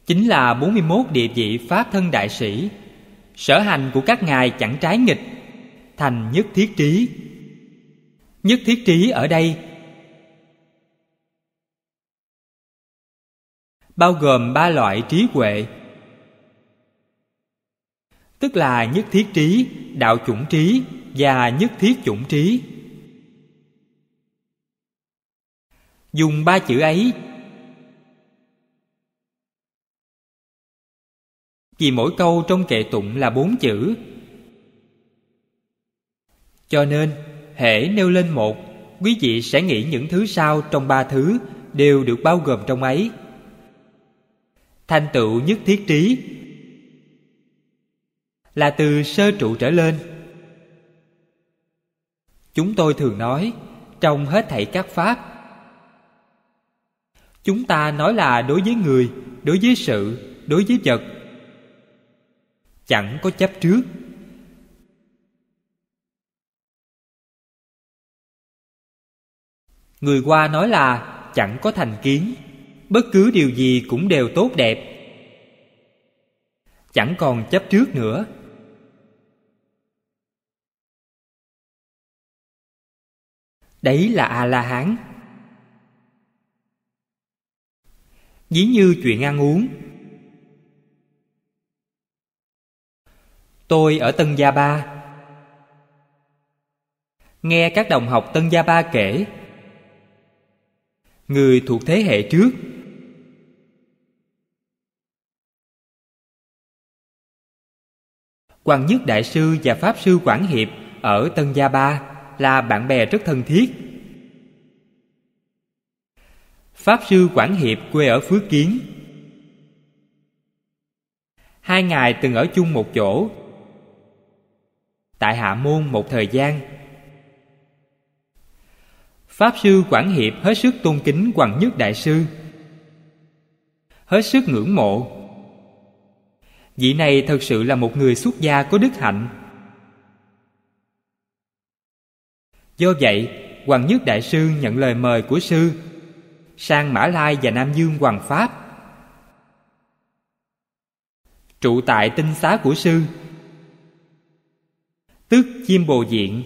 chính là bốn mươi mốt địa vị Pháp Thân Đại Sĩ. Sở hành của các ngài chẳng trái nghịch, thành nhất thiết trí. Nhất thiết trí ở đây bao gồm ba loại trí huệ, tức là nhất thiết trí, đạo chủng trí và nhất thiết chủng trí. Dùng ba chữ ấy, vì mỗi câu trong kệ tụng là bốn chữ, cho nên hễ nêu lên một, quý vị sẽ nghĩ những thứ sau trong ba thứ đều được bao gồm trong ấy. Thành tựu nhất thiết trí là từ sơ trụ trở lên. Chúng tôi thường nói, trong hết thảy các pháp, chúng ta nói là đối với người, đối với sự, đối với vật, chẳng có chấp trước. Người qua nói là chẳng có thành kiến, bất cứ điều gì cũng đều tốt đẹp, chẳng còn chấp trước nữa. Đấy là A-la-hán. Ví như chuyện ăn uống, tôi ở Tân Gia Ba nghe các đồng học Tân Gia Ba kể, người thuộc thế hệ trước Hoằng Nhất Đại Sư và Pháp Sư Quảng Hiệp ở Tân Gia Ba là bạn bè rất thân thiết. Pháp Sư Quảng Hiệp quê ở Phước Kiến, hai ngài từng ở chung một chỗ tại Hạ Môn một thời gian. Pháp Sư Quảng Hiệp hết sức tôn kính Hoằng Nhất Đại Sư, hết sức ngưỡng mộ. Vị này thật sự là một người xuất gia có đức hạnh. Do vậy, Hoằng Nhất Đại Sư nhận lời mời của sư sang Mã Lai và Nam Dương hoằng pháp, trụ tại tinh xá của sư, tức Chiêm Bồ Diện.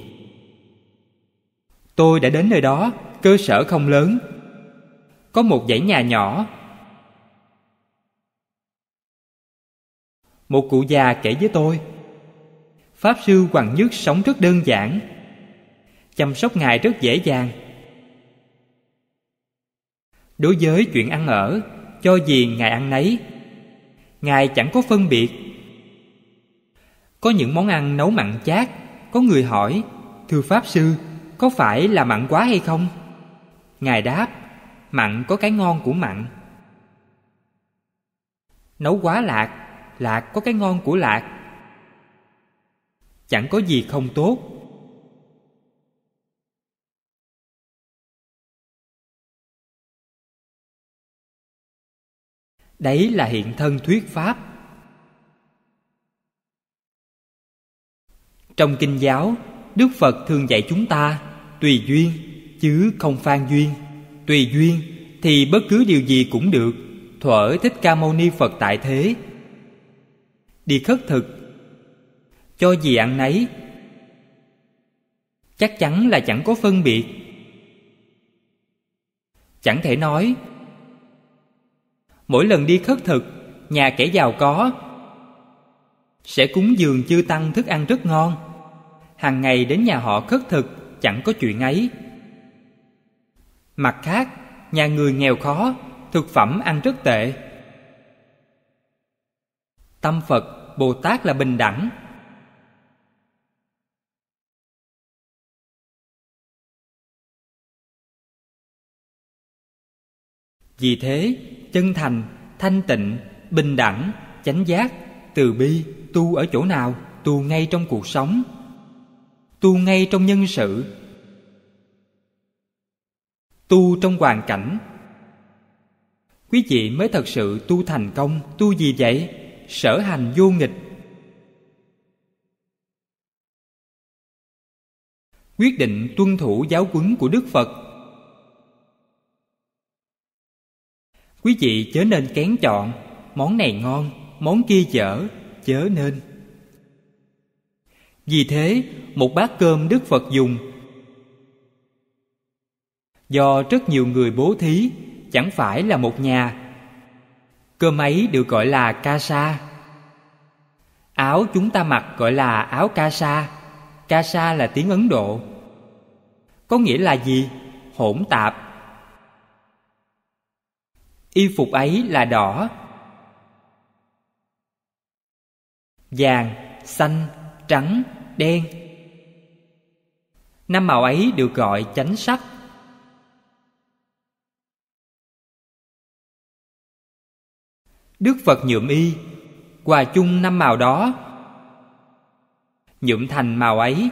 Tôi đã đến nơi đó, cơ sở không lớn, có một dãy nhà nhỏ. Một cụ già kể với tôi, Pháp Sư Hoằng Nhất sống rất đơn giản, chăm sóc ngài rất dễ dàng. Đối với chuyện ăn ở, cho gì ngài ăn nấy, ngài chẳng có phân biệt. Có những món ăn nấu mặn chát, có người hỏi, thưa Pháp Sư, có phải là mặn quá hay không? Ngài đáp, mặn có cái ngon của mặn, nấu quá lạc, lạc có cái ngon của lạc, chẳng có gì không tốt. Đấy là hiện thân thuyết pháp. Trong kinh giáo, Đức Phật thường dạy chúng ta tùy duyên chứ không phan duyên. Tùy duyên thì bất cứ điều gì cũng được. Thuở Thích Ca Mâu Ni Phật tại thế, đi khất thực, cho gì ăn nấy, chắc chắn là chẳng có phân biệt. Chẳng thể nói mỗi lần đi khất thực, nhà kẻ giàu có, sẽ cúng dường chư tăng thức ăn rất ngon, hàng ngày đến nhà họ khất thực chẳng có chuyện ấy. Mặt khác, nhà người nghèo khó, thực phẩm ăn rất tệ. Tâm Phật, Bồ Tát là bình đẳng. Vì thế, chân thành, thanh tịnh, bình đẳng, chánh giác, từ bi, tu ở chỗ nào? Tu ngay trong cuộc sống, tu ngay trong nhân sự, tu trong hoàn cảnh. Quý vị mới thật sự tu thành công. Tu gì vậy? Sở hành vô nghịch. Quyết định tuân thủ giáo huấn của Đức Phật. Quý vị chớ nên kén chọn, món này ngon, món kia dở, chớ nên. Vì thế, một bát cơm Đức Phật dùng, do rất nhiều người bố thí, chẳng phải là một nhà. Cơm ấy được gọi là ca sa. Áo chúng ta mặc gọi là áo ca sa. Ca sa là tiếng Ấn Độ, có nghĩa là gì? Hỗn tạp. Y phục ấy là đỏ, vàng, xanh, trắng, đen. Năm màu ấy được gọi chánh sắc. Đức Phật nhuộm y, hòa chung năm màu đó, nhuộm thành màu ấy,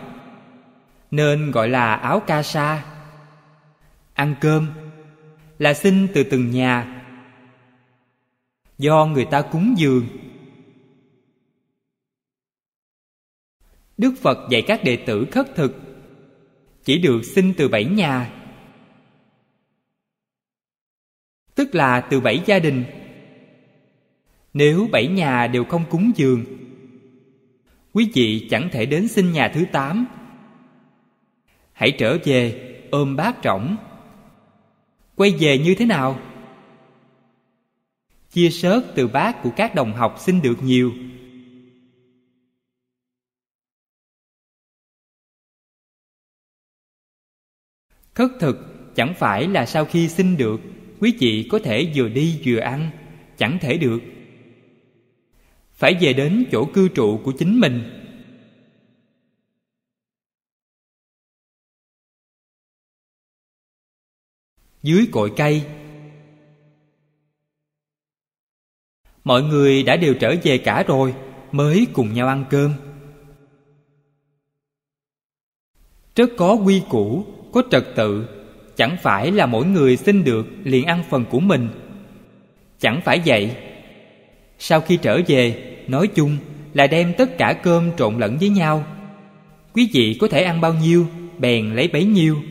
nên gọi là áo ca sa. Ăn cơm là xin từ từng nhà, do người ta cúng dường. Đức Phật dạy các đệ tử khất thực chỉ được xin từ bảy nhà, tức là từ bảy gia đình. Nếu bảy nhà đều không cúng dường, quý vị chẳng thể đến xin nhà thứ tám. Hãy trở về ôm bát rỗng. Quay về như thế nào? Chia sớt từ bát của các đồng học xin được nhiều. Khất thực chẳng phải là sau khi xin được, quý vị có thể vừa đi vừa ăn, chẳng thể được. Phải về đến chỗ cư trụ của chính mình. Dưới cội cây, mọi người đã đều trở về cả rồi mới cùng nhau ăn cơm. Rất có quy củ, có trật tự. Chẳng phải là mỗi người xin được liền ăn phần của mình, chẳng phải vậy. Sau khi trở về, nói chung là đem tất cả cơm trộn lẫn với nhau. Quý vị có thể ăn bao nhiêu bèn lấy bấy nhiêu.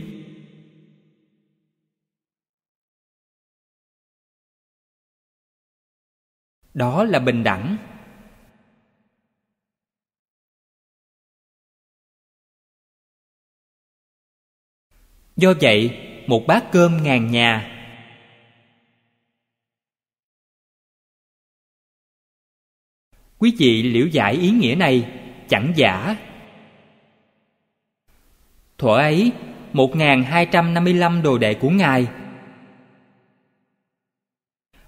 Đó là bình đẳng. Do vậy, một bát cơm ngàn nhà. Quý vị liễu giải ý nghĩa này, chẳng giả. Thuở ấy, một nghìn hai trăm năm mươi lăm đồ đệ của Ngài,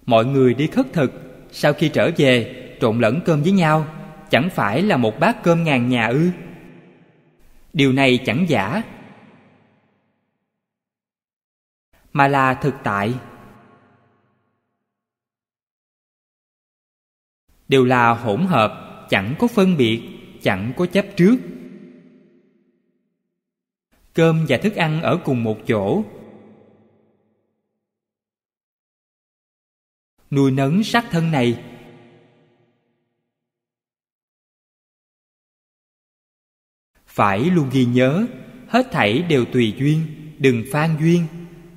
mọi người đi khất thực, sau khi trở về trộn lẫn cơm với nhau, chẳng phải là một bát cơm ngàn nhà ư? Điều này chẳng giả, mà là thực tại. Đều là hỗn hợp, chẳng có phân biệt, chẳng có chấp trước. Cơm và thức ăn ở cùng một chỗ, nuôi nấng xác thân này. Phải luôn ghi nhớ, hết thảy đều tùy duyên, đừng phan duyên.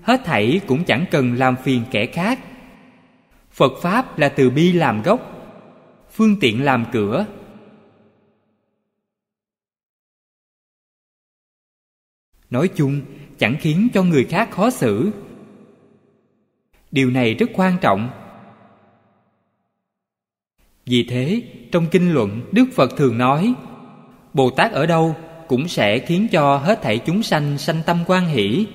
Hết thảy cũng chẳng cần làm phiền kẻ khác. Phật Pháp là từ bi làm gốc, phương tiện làm cửa. Nói chung, chẳng khiến cho người khác khó xử. Điều này rất quan trọng. Vì thế, trong kinh luận, Đức Phật thường nói, Bồ Tát ở đâu cũng sẽ khiến cho hết thảy chúng sanh sanh tâm quan hỷ,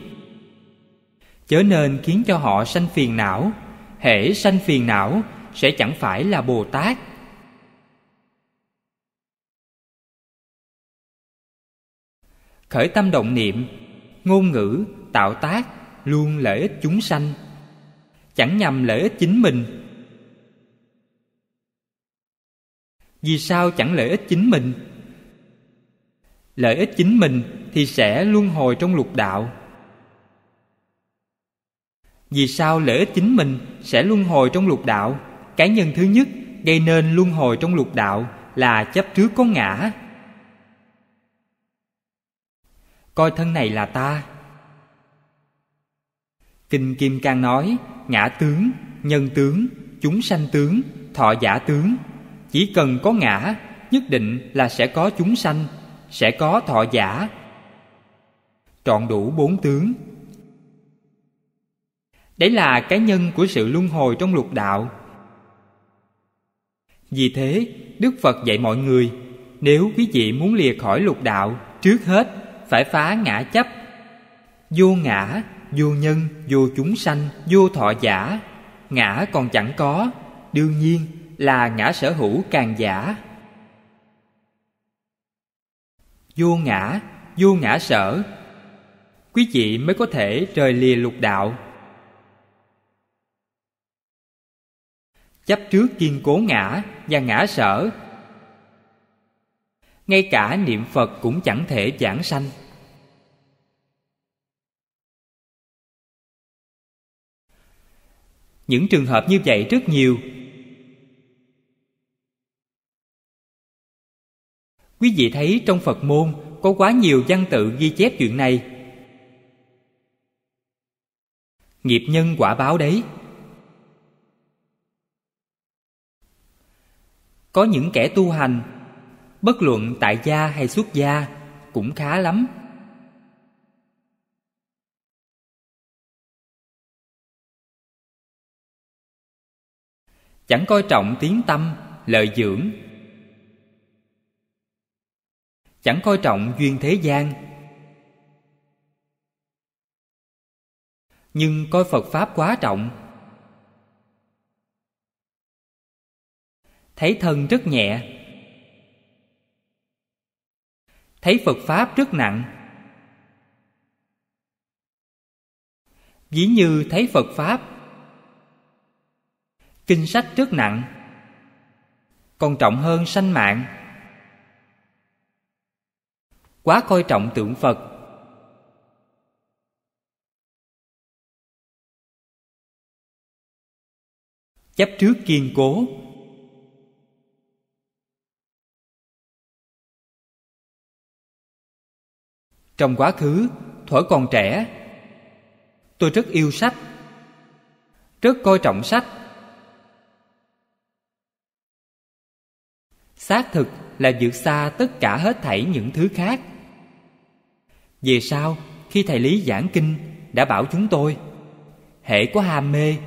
chớ nên khiến cho họ sanh phiền não. Hễ sanh phiền não sẽ chẳng phải là Bồ Tát. Khởi tâm động niệm, ngôn ngữ, tạo tác luôn lợi ích chúng sanh, chẳng nhằm lợi ích chính mình. Vì sao chẳng lợi ích chính mình? Lợi ích chính mình thì sẽ luân hồi trong lục đạo. Vì sao lợi ích chính mình sẽ luân hồi trong lục đạo? Cái nhân thứ nhất gây nên luân hồi trong lục đạo là chấp trước có ngã. Coi thân này là ta. Kinh Kim Cang nói, ngã tướng, nhân tướng, chúng sanh tướng, thọ giả tướng. Chỉ cần có ngã, nhất định là sẽ có chúng sanh, sẽ có thọ giả. Trọn đủ bốn tướng. Đấy là cái nhân của sự luân hồi trong lục đạo. Vì thế, Đức Phật dạy mọi người, nếu quý vị muốn lìa khỏi lục đạo, trước hết phải phá ngã chấp. Vô ngã, vô nhân, vô chúng sanh, vô thọ giả. Ngã còn chẳng có, đương nhiên là ngã sở hữu càng giả. Vô ngã, vô ngã sở, quý vị mới có thể rời lìa lục đạo. Chấp trước kiên cố ngã và ngã sở, ngay cả niệm Phật cũng chẳng thể giảng sanh. Những trường hợp như vậy rất nhiều. Quý vị thấy trong Phật môn có quá nhiều văn tự ghi chép chuyện này. Nghiệp nhân quả báo đấy. Có những kẻ tu hành, bất luận tại gia hay xuất gia, cũng khá lắm. Chẳng coi trọng tiếng tâm, lợi dưỡng, chẳng coi trọng duyên thế gian, nhưng coi Phật Pháp quá trọng. Thấy thân rất nhẹ, thấy Phật Pháp rất nặng. Ví như thấy Phật Pháp, kinh sách rất nặng, còn trọng hơn sanh mạng. Quá coi trọng tượng Phật. Chấp trước kiên cố, trong quá khứ, thuở còn trẻ, tôi rất yêu sách, rất coi trọng sách. Xác thực là vượt xa tất cả hết thảy những thứ khác. Về sau, khi Thầy Lý giảng kinh đã bảo chúng tôi, hễ có ham mê,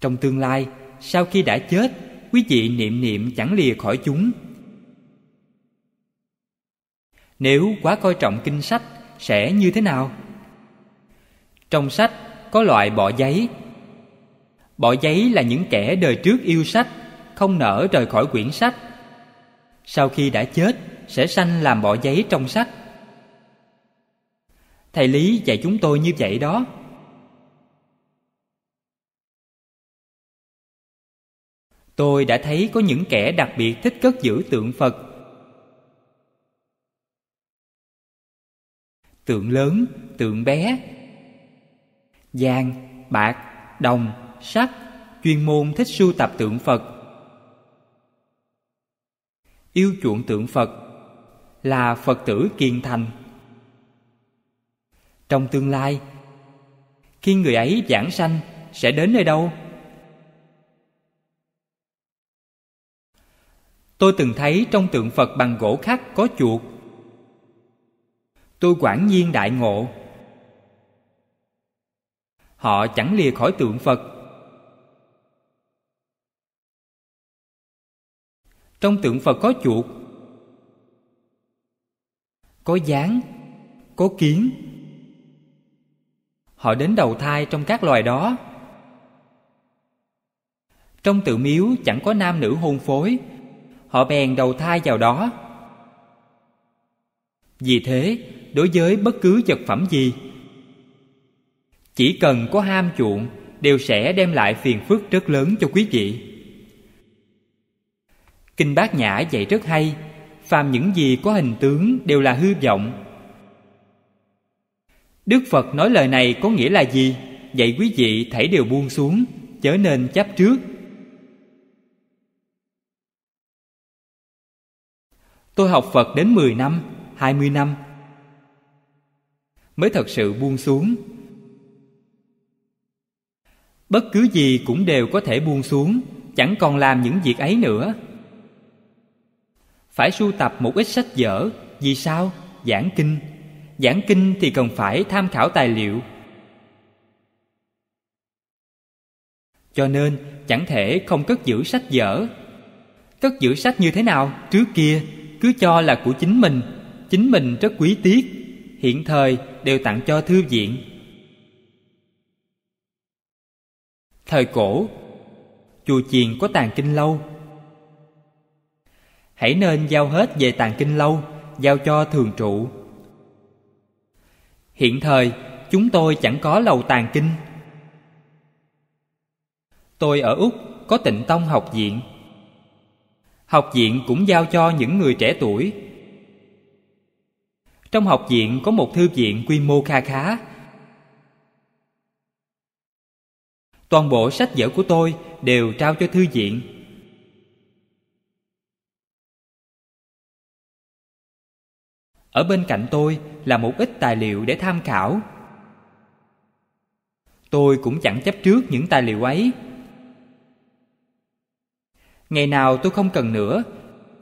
trong tương lai, sau khi đã chết, quý vị niệm niệm chẳng lìa khỏi chúng. Nếu quá coi trọng kinh sách sẽ như thế nào? Trong sách có loại bọ giấy. Bọ giấy là những kẻ đời trước yêu sách, không nỡ rời khỏi quyển sách. Sau khi đã chết sẽ sanh làm bọ giấy trong sách. Thầy Lý dạy chúng tôi như vậy đó. Tôi đã thấy có những kẻ đặc biệt thích cất giữ tượng Phật, tượng lớn, tượng bé, vàng, bạc, đồng, sắt, chuyên môn thích sưu tập tượng Phật. Yêu chuộng tượng Phật là Phật tử kiên thành. Trong tương lai, khi người ấy giảng sanh sẽ đến nơi đâu? Tôi từng thấy trong tượng Phật bằng gỗ khắc có chuột. Tôi quản nhiên đại ngộ. Họ chẳng lìa khỏi tượng Phật. Trong tượng Phật có chuột, có gián, có kiến. Họ đến đầu thai trong các loài đó. Trong tự miếu chẳng có nam nữ hôn phối, họ bèn đầu thai vào đó. Vì thế, đối với bất cứ vật phẩm gì, chỉ cần có ham chuộng đều sẽ đem lại phiền phức rất lớn cho quý vị. Kinh Bát Nhã dạy rất hay, phàm những gì có hình tướng đều là hư vọng. Đức Phật nói lời này có nghĩa là gì? Vậy quý vị thảy đều buông xuống, chớ nên chấp trước. Tôi học Phật đến mười năm, hai mươi năm mới thật sự buông xuống. Bất cứ gì cũng đều có thể buông xuống, chẳng còn làm những việc ấy nữa. Phải sưu tập một ít sách vở. Vì sao? Giảng kinh. Giảng kinh thì cần phải tham khảo tài liệu. Cho nên chẳng thể không cất giữ sách vở. Cất giữ sách như thế nào? Trước kia cứ cho là của chính mình, chính mình rất quý tiếc. Hiện thời đều tặng cho thư viện. Thời cổ, chùa chiền có tàng kinh lâu. Hãy nên giao hết về tàng kinh lâu, giao cho thường trụ. Hiện thời, chúng tôi chẳng có lầu tàng kinh. Tôi ở Úc có Tịnh Tông học viện. Học viện cũng giao cho những người trẻ tuổi. Trong học viện có một thư viện quy mô kha khá. Toàn bộ sách vở của tôi đều trao cho thư viện. Ở bên cạnh tôi là một ít tài liệu để tham khảo. Tôi cũng chẳng chấp trước những tài liệu ấy. Ngày nào tôi không cần nữa,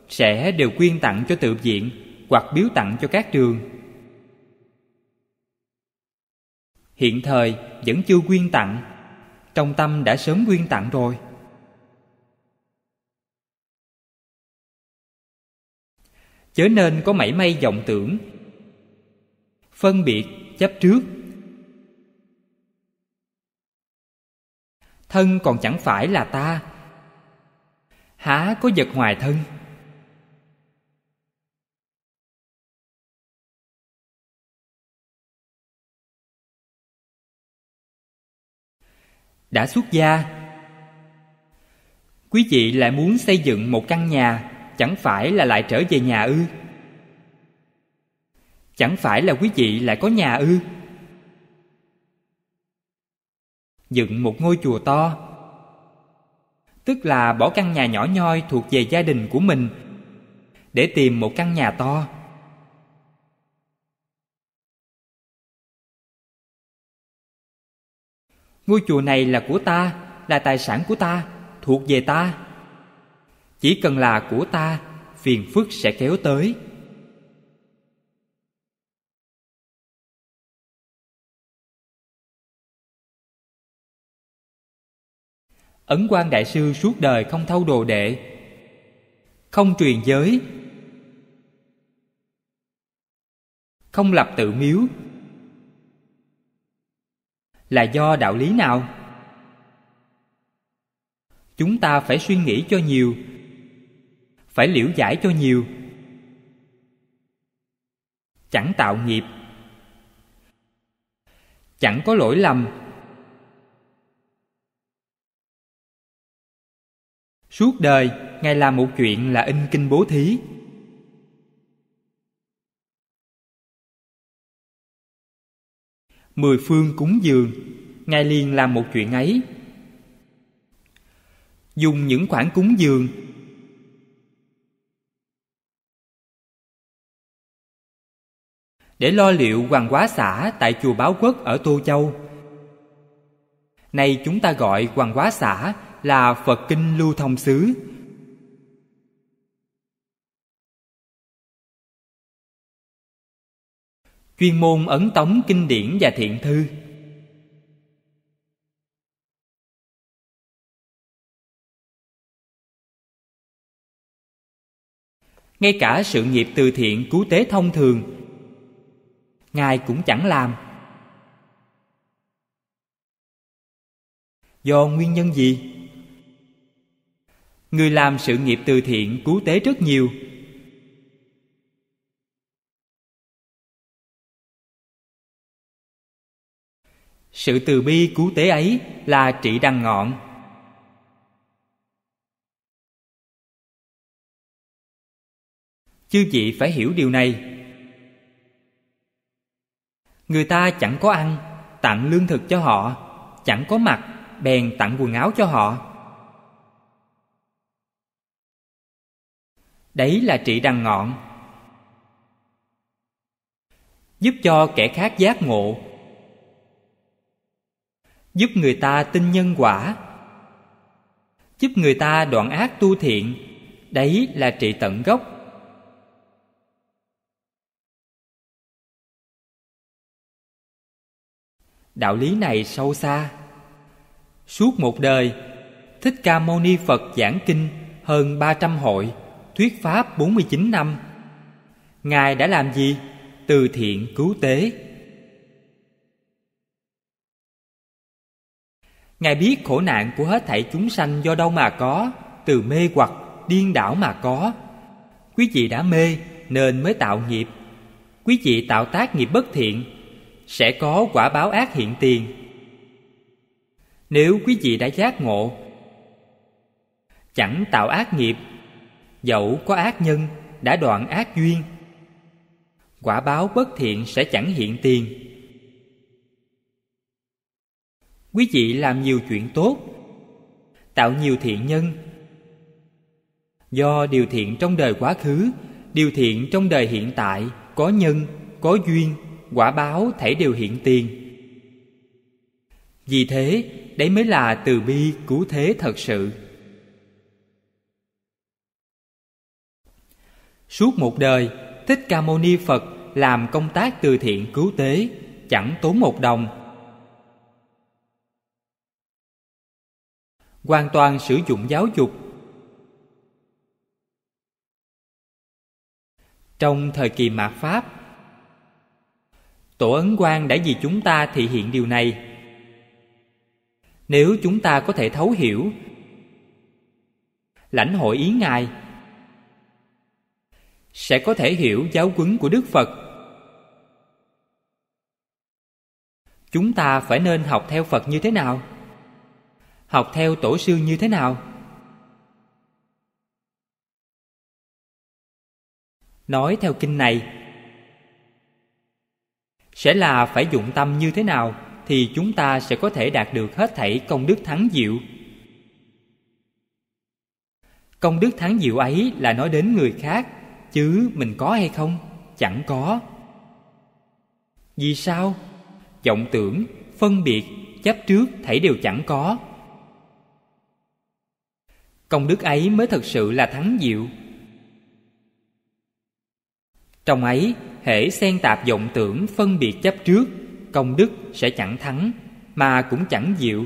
sẽ đều quyên tặng cho tự viện hoặc biếu tặng cho các trường. Hiện thời vẫn chưa quyên tặng, trong tâm đã sớm quyên tặng rồi. Chớ nên có mảy may vọng tưởng, phân biệt, chấp trước. Thân còn chẳng phải là ta, há có vật ngoài thân. Đã xuất gia, quý vị lại muốn xây dựng một căn nhà, chẳng phải là lại trở về nhà ư? Chẳng phải là quý vị lại có nhà ư? Dựng một ngôi chùa to, tức là bỏ căn nhà nhỏ nhoi thuộc về gia đình của mình để tìm một căn nhà to. Ngôi chùa này là của ta, là tài sản của ta, thuộc về ta. Chỉ cần là của ta, phiền phức sẽ kéo tới. Ấn Quang đại sư suốt đời không thâu đồ đệ, không truyền giới, không lập tự miếu, là do đạo lý nào? Chúng ta phải suy nghĩ cho nhiều, phải liễu giải cho nhiều. Chẳng tạo nghiệp, chẳng có lỗi lầm. Suốt đời Ngài làm một chuyện là in kinh bố thí. Mười phương cúng dường, Ngài liền làm một chuyện ấy. Dùng những khoản cúng dường để lo liệu Hoàng Hóa Xã tại chùa Báo Quốc ở Tô Châu. Nay chúng ta gọi Hoàng Hóa Xã là Phật Kinh lưu thông xứ. Chuyên môn ấn tống kinh điển và thiện thư. Ngay cả sự nghiệp từ thiện cứu tế thông thường, Ngài cũng chẳng làm. Do nguyên nhân gì? Người làm sự nghiệp từ thiện cứu tế rất nhiều. Sự từ bi cứu tế ấy là trị đằng ngọn. Chư vị phải hiểu điều này. Người ta chẳng có ăn, tặng lương thực cho họ. Chẳng có mặc, bèn tặng quần áo cho họ. Đấy là trị đằng ngọn, giúp cho kẻ khác giác ngộ, giúp người ta tin nhân quả, giúp người ta đoạn ác tu thiện. Đấy là trị tận gốc. Đạo lý này sâu xa. Suốt một đời, Thích Ca Mâu Ni Phật giảng kinh hơn ba trăm hội, thuyết pháp bốn mươi chín năm. Ngài đã làm gì? Từ thiện cứu tế. Ngài biết khổ nạn của hết thảy chúng sanh do đâu mà có, từ mê hoặc, điên đảo mà có. Quý vị đã mê nên mới tạo nghiệp. Quý vị tạo tác nghiệp bất thiện, sẽ có quả báo ác hiện tiền. Nếu quý vị đã giác ngộ, chẳng tạo ác nghiệp, dẫu có ác nhân, đã đoạn ác duyên, quả báo bất thiện sẽ chẳng hiện tiền. Quý vị làm nhiều chuyện tốt, tạo nhiều thiện nhân. Do điều thiện trong đời quá khứ, điều thiện trong đời hiện tại, có nhân, có duyên, quả báo thảy đều hiện tiền. Vì thế, đấy mới là từ bi cứu thế thật sự. Suốt một đời, Thích Ca Mâu Ni Phật làm công tác từ thiện cứu tế, chẳng tốn một đồng. Hoàn toàn sử dụng giáo dục. Trong thời kỳ mạt Pháp, Tổ Ấn Quang đã vì chúng ta thị hiện điều này. Nếu chúng ta có thể thấu hiểu, lãnh hội ý Ngài, sẽ có thể hiểu giáo huấn của Đức Phật. Chúng ta phải nên học theo Phật như thế nào? Học theo Tổ sư như thế nào? Nói theo kinh này, sẽ là phải dụng tâm như thế nào thì chúng ta sẽ có thể đạt được hết thảy công đức thắng diệu. Công đức thắng diệu ấy là nói đến người khác, chứ mình có hay không? Chẳng có. Vì sao? Vọng tưởng, phân biệt, chấp trước thảy đều chẳng có. Công đức ấy mới thật sự là thắng diệu. Trong ấy, hễ xen tạp vọng tưởng, phân biệt chấp trước, công đức sẽ chẳng thắng, mà cũng chẳng diệu.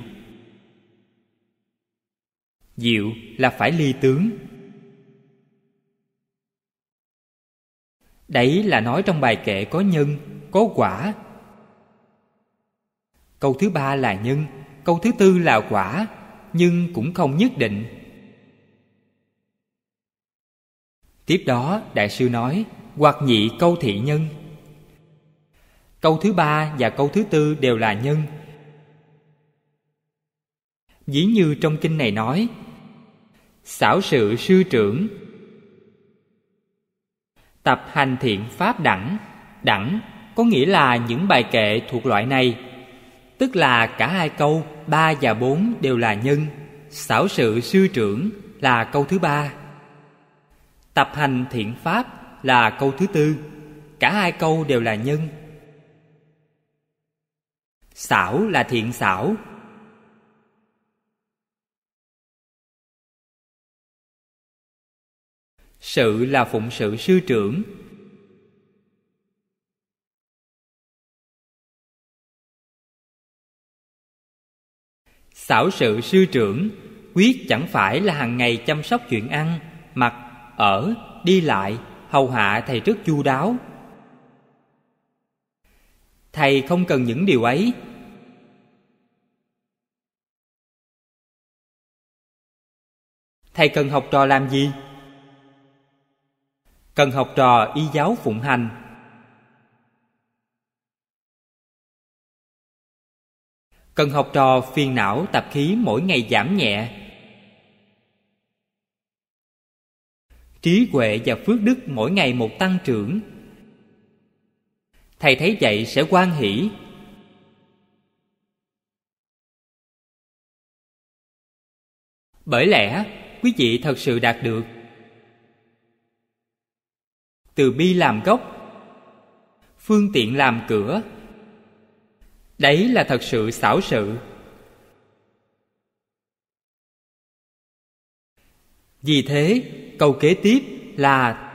Diệu là phải ly tướng. Đấy là nói trong bài kệ có nhân, có quả. Câu thứ ba là nhân, câu thứ tư là quả, nhưng cũng không nhất định. Tiếp đó, Đại sư nói, hoặc nhị câu thị nhân. Câu thứ ba và câu thứ tư đều là nhân. Dĩ như trong kinh này nói, xảo sự sư trưởng, tập hành thiện pháp đẳng. Đẳng có nghĩa là những bài kệ thuộc loại này, tức là cả hai câu ba và bốn đều là nhân. Xảo sự sư trưởng là câu thứ ba, tập hành thiện pháp là câu thứ tư. Cả hai câu đều là nhân. Xảo là thiện xảo, sự là phụng sự sư trưởng. Xảo sự sư trưởng quyết chẳng phải là hàng ngày chăm sóc chuyện ăn, mặc, ở, đi lại hầu hạ thầy rất chu đáo. Thầy không cần những điều ấy. Thầy cần học trò làm gì? Cần học trò y giáo phụng hành. Cần học trò phiền não tạp khí mỗi ngày giảm nhẹ. Trí huệ và phước đức mỗi ngày một tăng trưởng. Thầy thấy vậy sẽ hoan hỷ. Bởi lẽ quý vị thật sự đạt được từ bi làm gốc, phương tiện làm cửa. Đấy là thật sự xảo sự. Vì thế câu kế tiếp là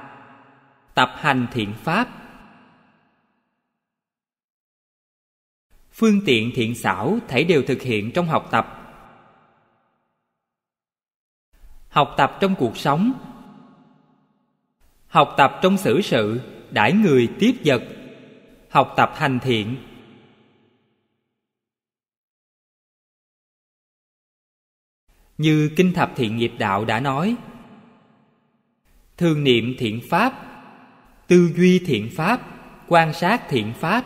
tập hành thiện pháp. Phương tiện thiện xảo thảy đều thực hiện trong học tập. Học tập trong cuộc sống, học tập trong xử sự, đãi người tiếp vật, học tập hành thiện. Như Kinh Thập Thiện Nghiệp Đạo đã nói, thường niệm thiện pháp, tư duy thiện pháp, quan sát thiện pháp.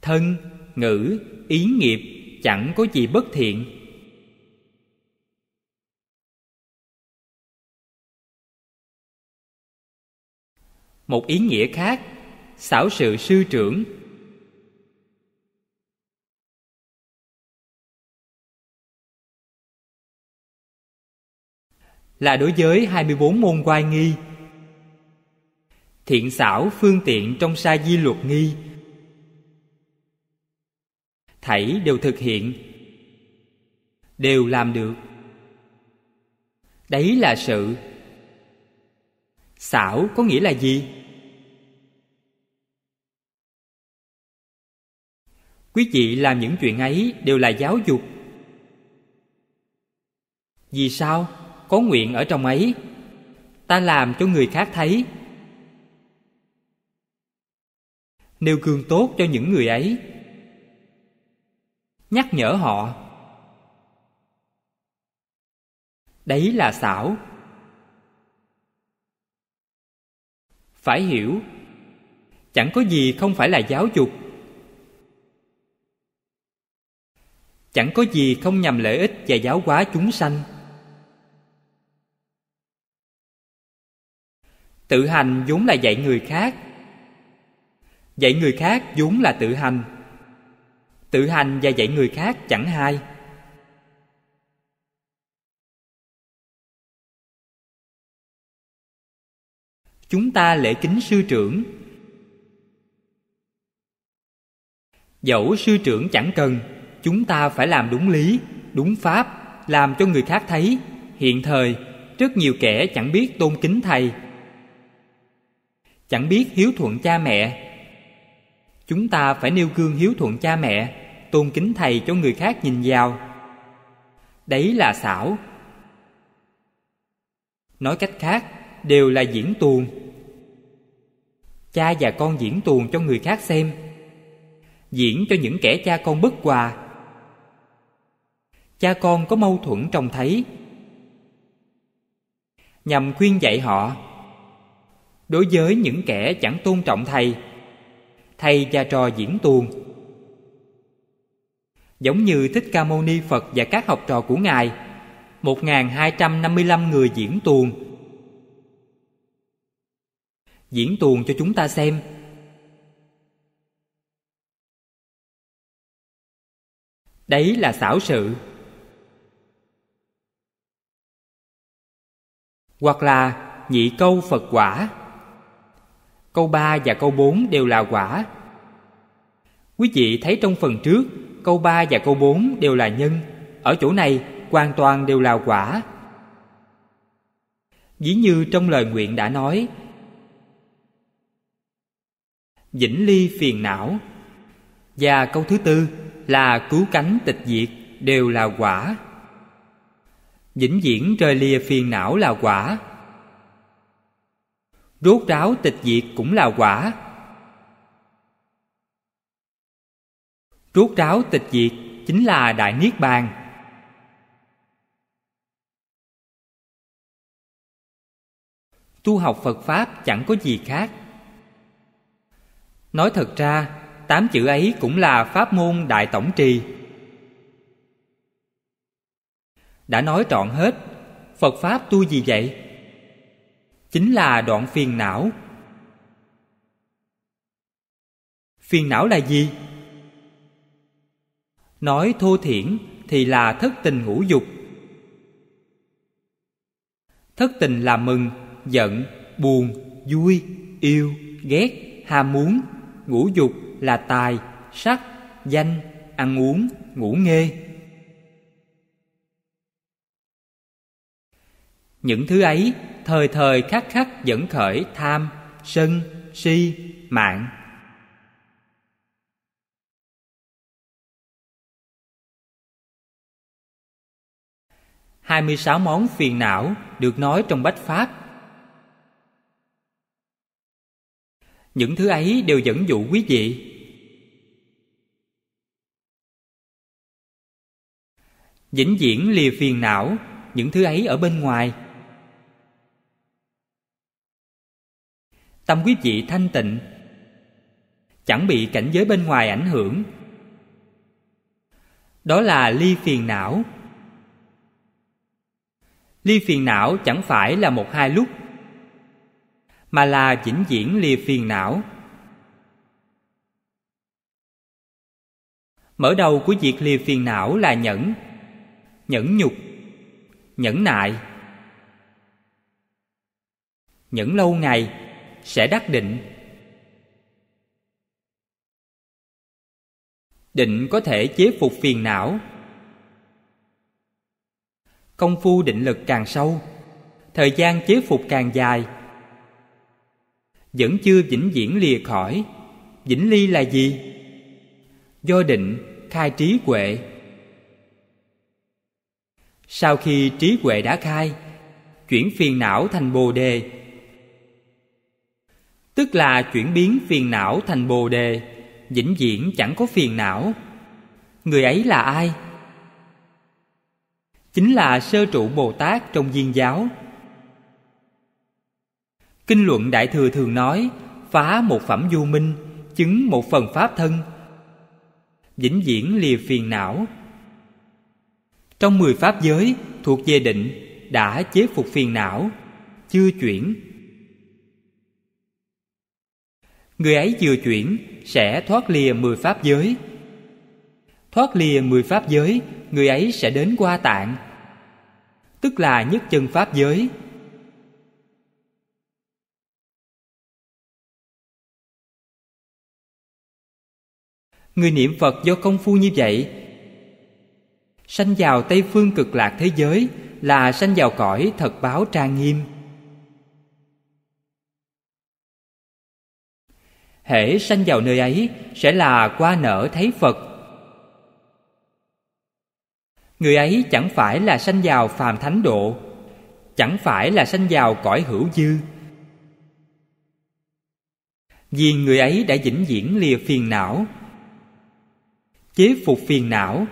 Thân, ngữ, ý nghiệp chẳng có gì bất thiện. Một ý nghĩa khác, xảo sự sư trưởng. Là đối với hai mươi bốn môn oai nghi. Thiện xảo phương tiện trong sa di luật nghi, thảy đều thực hiện, đều làm được. Đấy là sự. Xảo có nghĩa là gì? Quý vị làm những chuyện ấy đều là giáo dục. Vì sao? Có nguyện ở trong ấy, ta làm cho người khác thấy, nêu gương tốt cho những người ấy, nhắc nhở họ. Đấy là xảo. Phải hiểu, chẳng có gì không phải là giáo dục, chẳng có gì không nhằm lợi ích và giáo hóa chúng sanh. Tự hành vốn là dạy người khác, dạy người khác vốn là tự hành. Tự hành và dạy người khác chẳng hai. Chúng ta lễ kính sư trưởng, dẫu sư trưởng chẳng cần, chúng ta phải làm đúng lý, đúng pháp, làm cho người khác thấy. Hiện thời, rất nhiều kẻ chẳng biết tôn kính thầy, chẳng biết hiếu thuận cha mẹ. Chúng ta phải nêu gương hiếu thuận cha mẹ, tôn kính thầy cho người khác nhìn vào. Đấy là xảo. Nói cách khác, đều là diễn tuồng. Cha và con diễn tuồng cho người khác xem, diễn cho những kẻ cha con bất hòa. Cha con có mâu thuẫn trông thấy, nhằm khuyên dạy họ. Đối với những kẻ chẳng tôn trọng thầy, thầy và trò diễn tuồng. Giống như Thích Ca Mâu Ni Phật và các học trò của Ngài, một nghìn hai trăm năm mươi lăm người diễn tuồng. Diễn tuồng cho chúng ta xem. Đấy là xảo sự. Hoặc là nhị câu Phật quả. Câu ba và câu bốn đều là quả. Quý vị thấy trong phần trước, câu ba và câu bốn đều là nhân. Ở chỗ này, hoàn toàn đều là quả. Ví như trong lời nguyện đã nói, vĩnh ly phiền não. Và câu thứ tư là cứu cánh tịch diệt đều là quả. Vĩnh viễn rời lìa phiền não là quả. rốt ráo tịch diệt cũng là quả. Rốt ráo tịch diệt chính là Đại Niết Bàn. Tu học Phật Pháp chẳng có gì khác. Nói thật ra, tám chữ ấy cũng là pháp môn Đại Tổng Trì. Đã nói trọn hết, Phật Pháp tu gì vậy? Chính là đoạn phiền não. Phiền não là gì? Nói thô thiển thì là thất tình ngũ dục. Thất tình là mừng, giận, buồn, vui, yêu, ghét, ham muốn. Ngũ dục là tài, sắc, danh, ăn uống, ngủ nghê. Những thứ ấy thời thời khắc khắc dẫn khởi tham, sân, si, mạn. hai mươi sáu món phiền não được nói trong Bách Pháp. Những thứ ấy đều dẫn dụ quý vị. Vĩnh viễn lìa phiền não, những thứ ấy ở bên ngoài. Tâm quý vị thanh tịnh, chẳng bị cảnh giới bên ngoài ảnh hưởng. Đó là ly phiền não. Ly phiền não chẳng phải là một hai lúc, mà là vĩnh viễn lìa phiền não. Mở đầu của việc lìa phiền não là nhẫn, nhẫn nhục, nhẫn nại. Nhẫn lâu ngày sẽ đắc định. Định có thể chế phục phiền não. Công phu định lực càng sâu, thời gian chế phục càng dài, vẫn chưa vĩnh viễn lìa khỏi. Vĩnh ly là gì? Do định khai trí huệ. Sau khi trí huệ đã khai, chuyển phiền não thành bồ đề, tức là chuyển biến phiền não thành bồ đề, vĩnh viễn chẳng có phiền não. Người ấy là ai? Chính là Sơ Trụ Bồ Tát trong Viên Giáo. Kinh Luận Đại Thừa thường nói: phá một phẩm vô minh, chứng một phần pháp thân, vĩnh viễn lìa phiền não. Trong mười pháp giới thuộc về định, đã chế phục phiền não, chưa chuyển. Người ấy vừa chuyển sẽ thoát lìa mười pháp giới. Thoát lìa mười pháp giới, người ấy sẽ đến Hoa Tạng, tức là nhất chân pháp giới. Người niệm Phật do công phu như vậy, sanh vào Tây Phương Cực Lạc thế giới, là sanh vào cõi thật báo trang nghiêm. Hễ sanh vào nơi ấy sẽ là qua nở thấy Phật. Người ấy chẳng phải là sanh vào phàm thánh độ, chẳng phải là sanh vào cõi hữu dư, vì người ấy đã vĩnh viễn lìa phiền não, chế phục phiền não.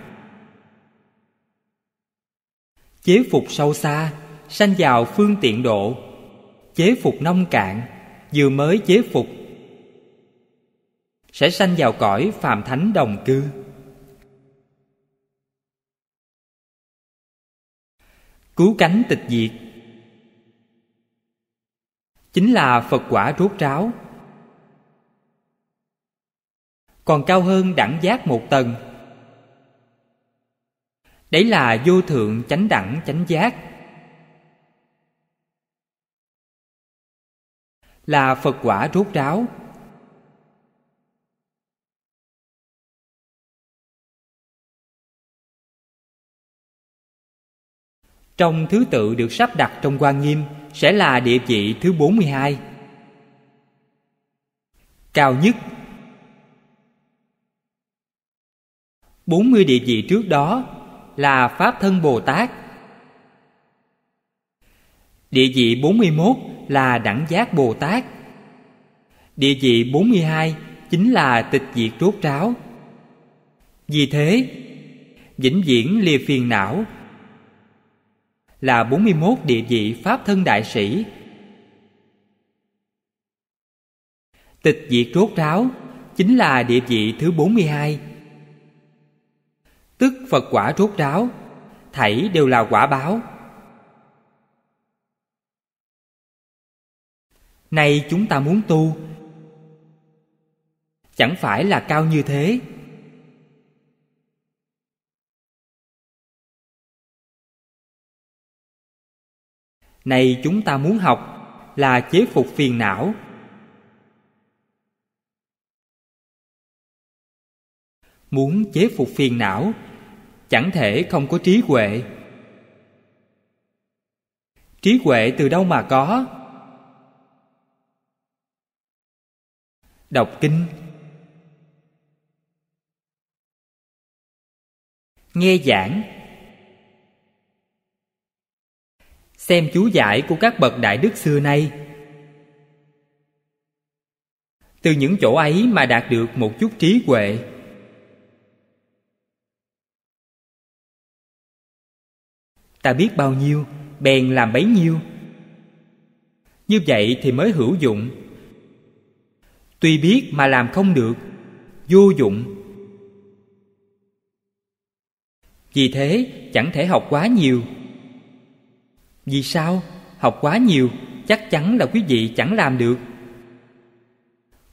Chế phục sâu xa, sanh vào phương tiện độ, chế phục nông cạn, vừa mới chế phục, sẽ sanh vào cõi phàm thánh đồng cư. Cứu cánh tịch diệt chính là Phật quả rốt ráo. Còn cao hơn đẳng giác một tầng, đấy là vô thượng chánh đẳng chánh giác, là Phật quả rốt ráo. Trong thứ tự được sắp đặt trong Hoa Nghiêm sẽ là địa vị thứ bốn mươi hai, cao nhất. bốn mươi địa vị trước đó là Pháp Thân Bồ Tát. Địa vị bốn mươi mốt là đẳng giác Bồ Tát. Địa vị bốn mươi hai chính là tịch diệt rốt ráo. Vì thế, vĩnh viễn lìa phiền não là bốn mươi mốt địa vị Pháp thân đại sĩ. Tịch diệt rốt ráo chính là địa vị thứ bốn mươi hai, tức Phật quả rốt ráo, thảy đều là quả báo. Nay chúng ta muốn tu, chẳng phải là cao như thế. Nay chúng ta muốn học là chế phục phiền não. Muốn chế phục phiền não, chẳng thể không có trí huệ. Trí huệ từ đâu mà có? Đọc kinh, nghe giảng, xem chú giải của các bậc đại đức xưa nay. Từ những chỗ ấy mà đạt được một chút trí huệ. Ta biết bao nhiêu, bèn làm bấy nhiêu. Như vậy thì mới hữu dụng. Tuy biết mà làm không được, vô dụng. Vì thế chẳng thể học quá nhiều. Vì sao? Học quá nhiều chắc chắn là quý vị chẳng làm được.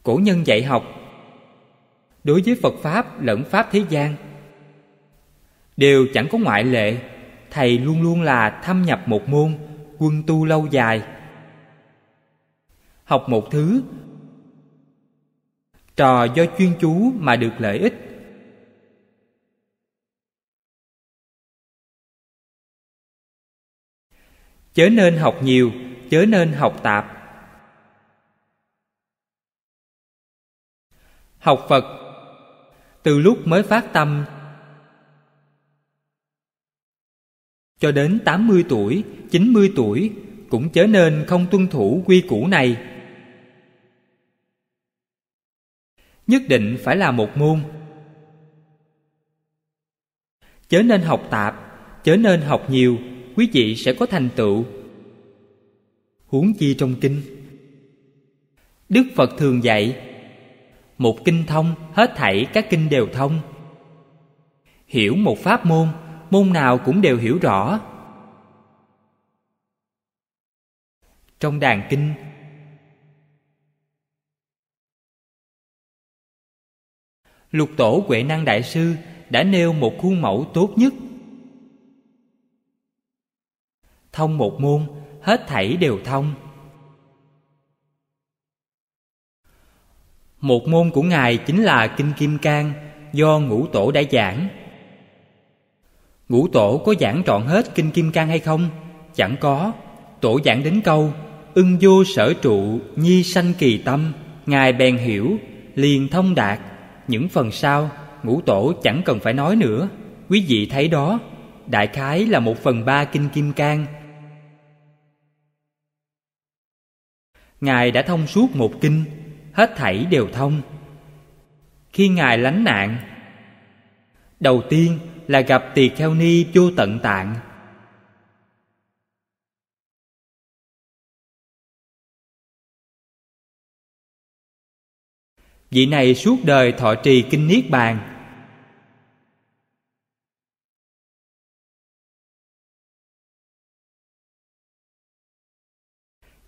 Cổ nhân dạy học, đối với Phật Pháp lẫn Pháp thế gian, đều chẳng có ngoại lệ. Thầy luôn luôn là thâm nhập một môn, quân tu lâu dài. Học một thứ trò do chuyên chú mà được lợi ích. Chớ nên học nhiều, chớ nên học tạp. Học Phật, từ lúc mới phát tâm cho đến tám mươi tuổi, chín mươi tuổi cũng chớ nên không tuân thủ quy củ này. Nhất định phải là một môn. Chớ nên học tạp, chớ nên học nhiều, quý vị sẽ có thành tựu. Huống chi trong kinh, Đức Phật thường dạy, một kinh thông, hết thảy các kinh đều thông. Hiểu một pháp môn, môn nào cũng đều hiểu rõ. Trong đàn kinh, Lục Tổ Huệ Năng Đại Sư đã nêu một khuôn mẫu tốt nhất. Thông một môn, hết thảy đều thông. Một môn của Ngài chính là Kinh Kim Cang do Ngũ Tổ đã giảng. Ngũ Tổ có giảng trọn hết Kinh Kim Cang hay không? Chẳng có. Tổ giảng đến câu ưng vô sở trụ, nhi sanh kỳ tâm, Ngài bèn hiểu, liền thông đạt. Những phần sau, Ngũ Tổ chẳng cần phải nói nữa. Quý vị thấy đó, đại khái là một phần ba Kinh Kim Cang. Ngài đã thông suốt một kinh, hết thảy đều thông. Khi Ngài lánh nạn, đầu tiên là gặp Tỳ Kheo Ni vô tận tạng. Vị này suốt đời thọ trì Kinh Niết Bàn.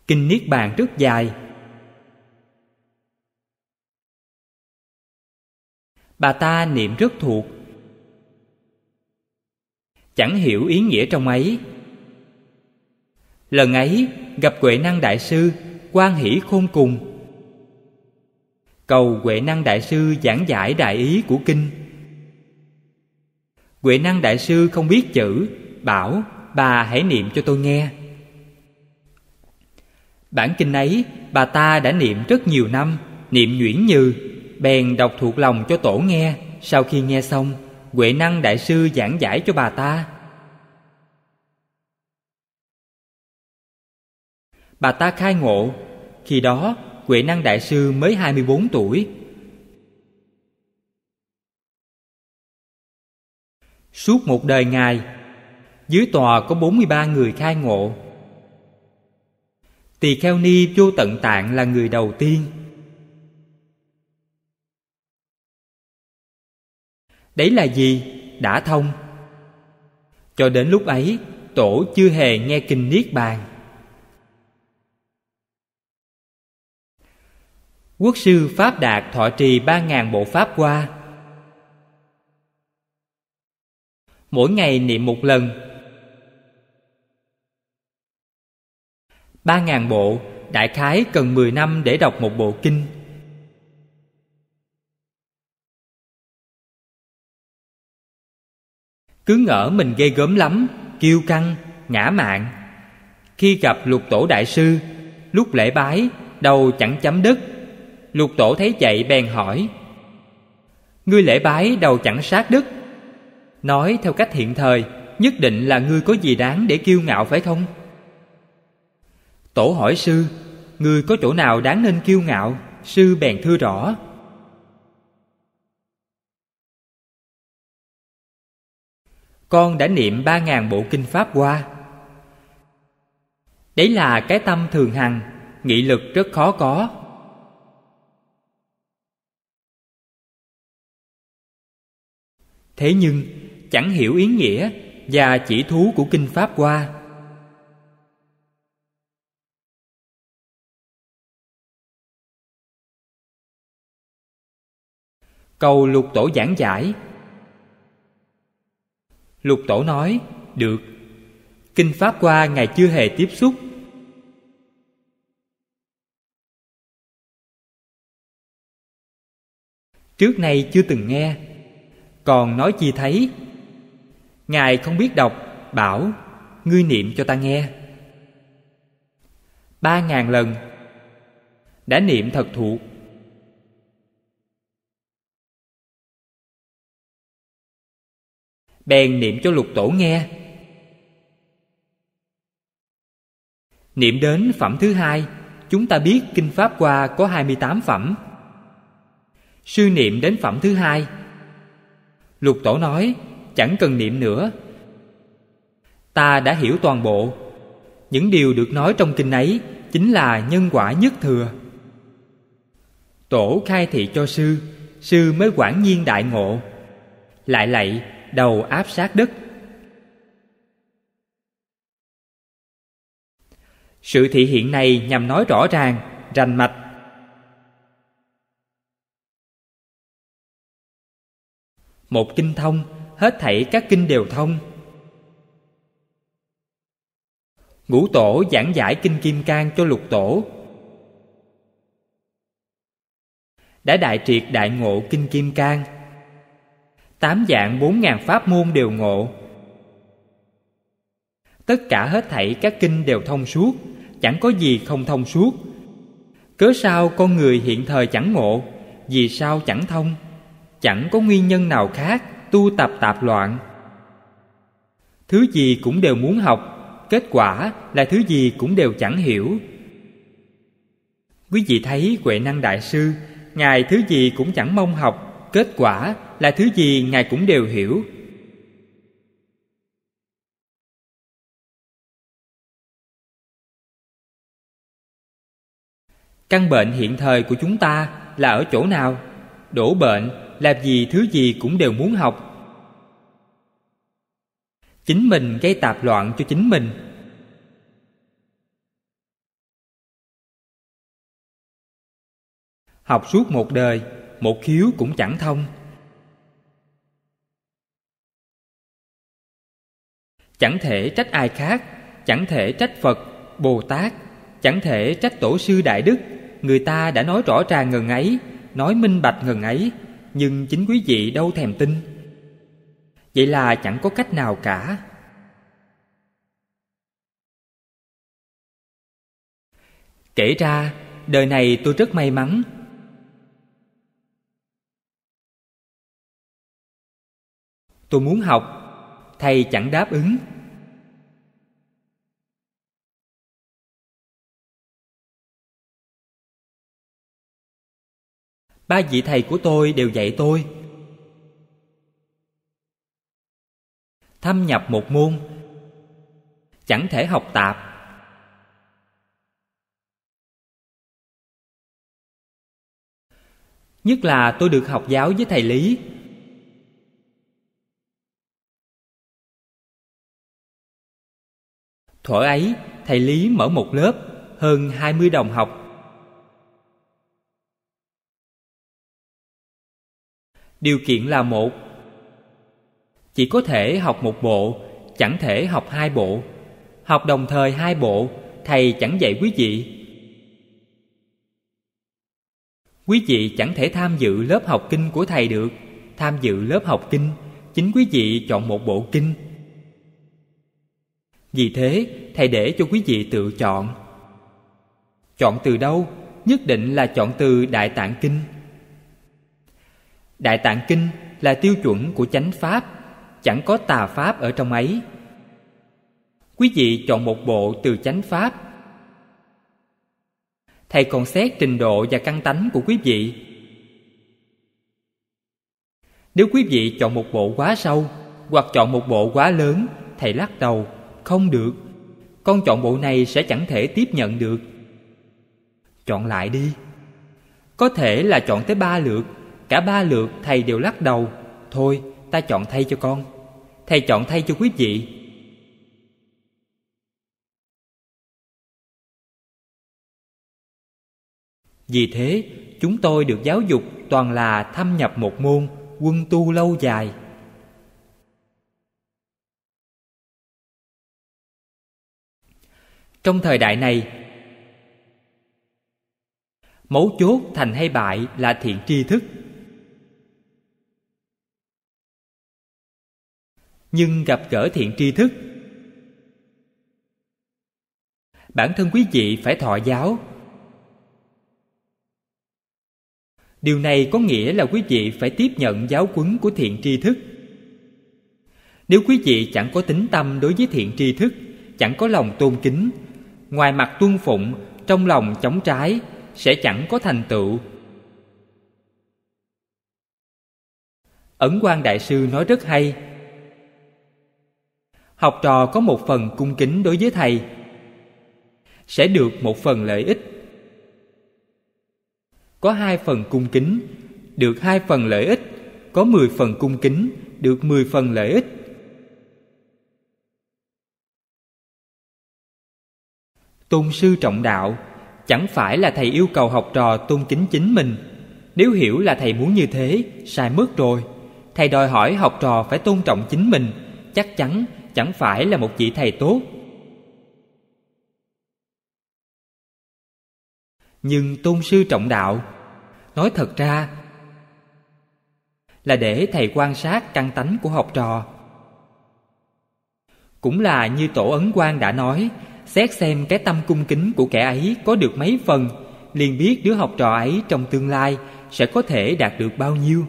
Kinh Niết Bàn rất dài, bà ta niệm rất thuộc, chẳng hiểu ý nghĩa trong ấy. Lần ấy gặp Huệ Năng Đại Sư, hoan hỷ khôn cùng, cầu Huệ Năng Đại Sư giảng giải đại ý của kinh. Huệ Năng Đại Sư không biết chữ, bảo bà hãy niệm cho tôi nghe. Bản kinh ấy bà ta đã niệm rất nhiều năm, niệm nhuyễn như, bèn đọc thuộc lòng cho tổ nghe. Sau khi nghe xong, Huệ Năng Đại Sư giảng giải cho bà ta. bà ta khai ngộ. Khi đó Huệ Năng đại sư mới hai mươi bốn tuổi. Suốt một đời ngài, dưới tòa có bốn mươi ba người khai ngộ. Tỳ Kheo Ni vô tận tạng là người đầu tiên. Đấy là gì? Đã thông. Cho đến lúc ấy, tổ chưa hề nghe Kinh Niết Bàn. Quốc sư Pháp Đạt thọ trì ba nghìn bộ Pháp qua. Mỗi ngày niệm một lần. ba nghìn bộ, đại khái cần mười năm để đọc một bộ kinh. Cứ ngỡ mình ghê gớm lắm, kiêu căng, ngã mạn. Khi gặp Lục Tổ đại sư, lúc lễ bái, đầu chẳng chấm đất. Lục Tổ thấy vậy bèn hỏi: "Ngươi lễ bái đầu chẳng sát đất, nói theo cách hiện thời, nhất định là ngươi có gì đáng để kiêu ngạo phải không?" Tổ hỏi sư: "Ngươi có chỗ nào đáng nên kiêu ngạo?" Sư bèn thưa rõ. "Con đã niệm ba ngàn bộ kinh Pháp qua." Đấy là cái tâm thường hằng, nghị lực rất khó có. Thế nhưng chẳng hiểu ý nghĩa và chỉ thú của kinh Pháp Hoa. Cầu Lục Tổ giảng giải. Lục Tổ nói: "Được." Kinh Pháp Hoa ngài chưa hề tiếp xúc. Trước nay chưa từng nghe, còn nói chi thấy. Ngài không biết đọc, bảo: "Ngươi niệm cho ta nghe." Ba ngàn lần đã niệm thật thuộc. Bèn niệm cho Lục Tổ nghe. Niệm đến phẩm thứ hai, chúng ta biết kinh Pháp Hoa có hai mươi tám phẩm. Sư niệm đến phẩm thứ hai, Lục Tổ nói: "Chẳng cần niệm nữa, ta đã hiểu toàn bộ. Những điều được nói trong kinh ấy chính là nhân quả nhất thừa." Tổ khai thị cho sư, sư mới hoảng nhiên đại ngộ, lại lạy đầu áp sát đất. Sự thị hiện này nhằm nói rõ ràng, rành mạch. Một kinh thông, hết thảy các kinh đều thông. Ngũ Tổ giảng giải kinh Kim Cang cho Lục Tổ, đã đại triệt đại ngộ kinh Kim Cang. Tám dạng bốn ngàn pháp môn đều ngộ. Tất cả hết thảy các kinh đều thông suốt, chẳng có gì không thông suốt. Cớ sao con người hiện thời chẳng ngộ? Vì sao chẳng thông? Chẳng có nguyên nhân nào khác, tu tập tạp loạn. Thứ gì cũng đều muốn học, kết quả là thứ gì cũng đều chẳng hiểu. Quý vị thấy Huệ Năng đại sư, ngài thứ gì cũng chẳng mong học, kết quả là thứ gì ngài cũng đều hiểu. Căn bệnh hiện thời của chúng ta là ở chỗ nào? Đổ bệnh làm gì thứ gì cũng đều muốn học. Chính mình gây tạp loạn cho chính mình. Học suốt một đời, một khiếu cũng chẳng thông. Chẳng thể trách ai khác, chẳng thể trách Phật, Bồ Tát, chẳng thể trách tổ sư đại đức. Người ta đã nói rõ ràng ngần ấy, nói minh bạch ngần ấy, nhưng chính quý vị đâu thèm tin. Vậy là chẳng có cách nào cả. Kể ra, đời này tôi rất may mắn. Tôi muốn học, thầy chẳng đáp ứng. ba vị thầy của tôi đều dạy tôi. Thâm nhập một môn, chẳng thể học tạp. Nhất là tôi được học giáo với thầy Lý, thuở ấy thầy Lý mở một lớp hơn hai mươi đồng học. Điều kiện là một, chỉ có thể học một bộ, chẳng thể học hai bộ. Học đồng thời hai bộ, thầy chẳng dạy quý vị. Quý vị chẳng thể tham dự lớp học kinh của thầy được. Tham dự lớp học kinh, chính quý vị chọn một bộ kinh. Vì thế, thầy để cho quý vị tự chọn. Chọn từ đâu? Nhất định là chọn từ Đại Tạng Kinh. Đại Tạng Kinh là tiêu chuẩn của chánh pháp, chẳng có tà pháp ở trong ấy. Quý vị chọn một bộ từ chánh pháp. Thầy còn xét trình độ và căn tánh của quý vị. Nếu quý vị chọn một bộ quá sâu hoặc chọn một bộ quá lớn, thầy lắc đầu, không được, con chọn bộ này sẽ chẳng thể tiếp nhận được. Chọn lại đi. Có thể là chọn tới ba lượt, cả ba lượt thầy đều lắc đầu, thôi ta chọn thay cho con. Thầy chọn thay cho quý vị. Vì thế, chúng tôi được giáo dục toàn là thâm nhập một môn, quân tu lâu dài. Trong thời đại này, mấu chốt thành hay bại là thiện tri thức. Nhưng gặp gỡ thiện tri thức, bản thân quý vị phải thọ giáo. Điều này có nghĩa là quý vị phải tiếp nhận giáo huấn của thiện tri thức. Nếu quý vị chẳng có tín tâm đối với thiện tri thức, chẳng có lòng tôn kính, ngoài mặt tuân phụng, trong lòng chống trái, sẽ chẳng có thành tựu. Ấn Quang đại sư nói rất hay. Học trò có một phần cung kính đối với thầy, sẽ được một phần lợi ích. Có hai phần cung kính, được hai phần lợi ích. Có mười phần cung kính, được mười phần lợi ích. Tôn sư trọng đạo, chẳng phải là thầy yêu cầu học trò tôn kính chính mình. Nếu hiểu là thầy muốn như thế, sai mất rồi. Thầy đòi hỏi học trò phải tôn trọng chính mình, chắc chắn chẳng phải là một vị thầy tốt. Nhưng tôn sư trọng đạo, nói thật ra là để thầy quan sát căn tánh của học trò. Cũng là như tổ Ấn Quang đã nói, xét xem cái tâm cung kính của kẻ ấy có được mấy phần, liền biết đứa học trò ấy trong tương lai sẽ có thể đạt được bao nhiêu.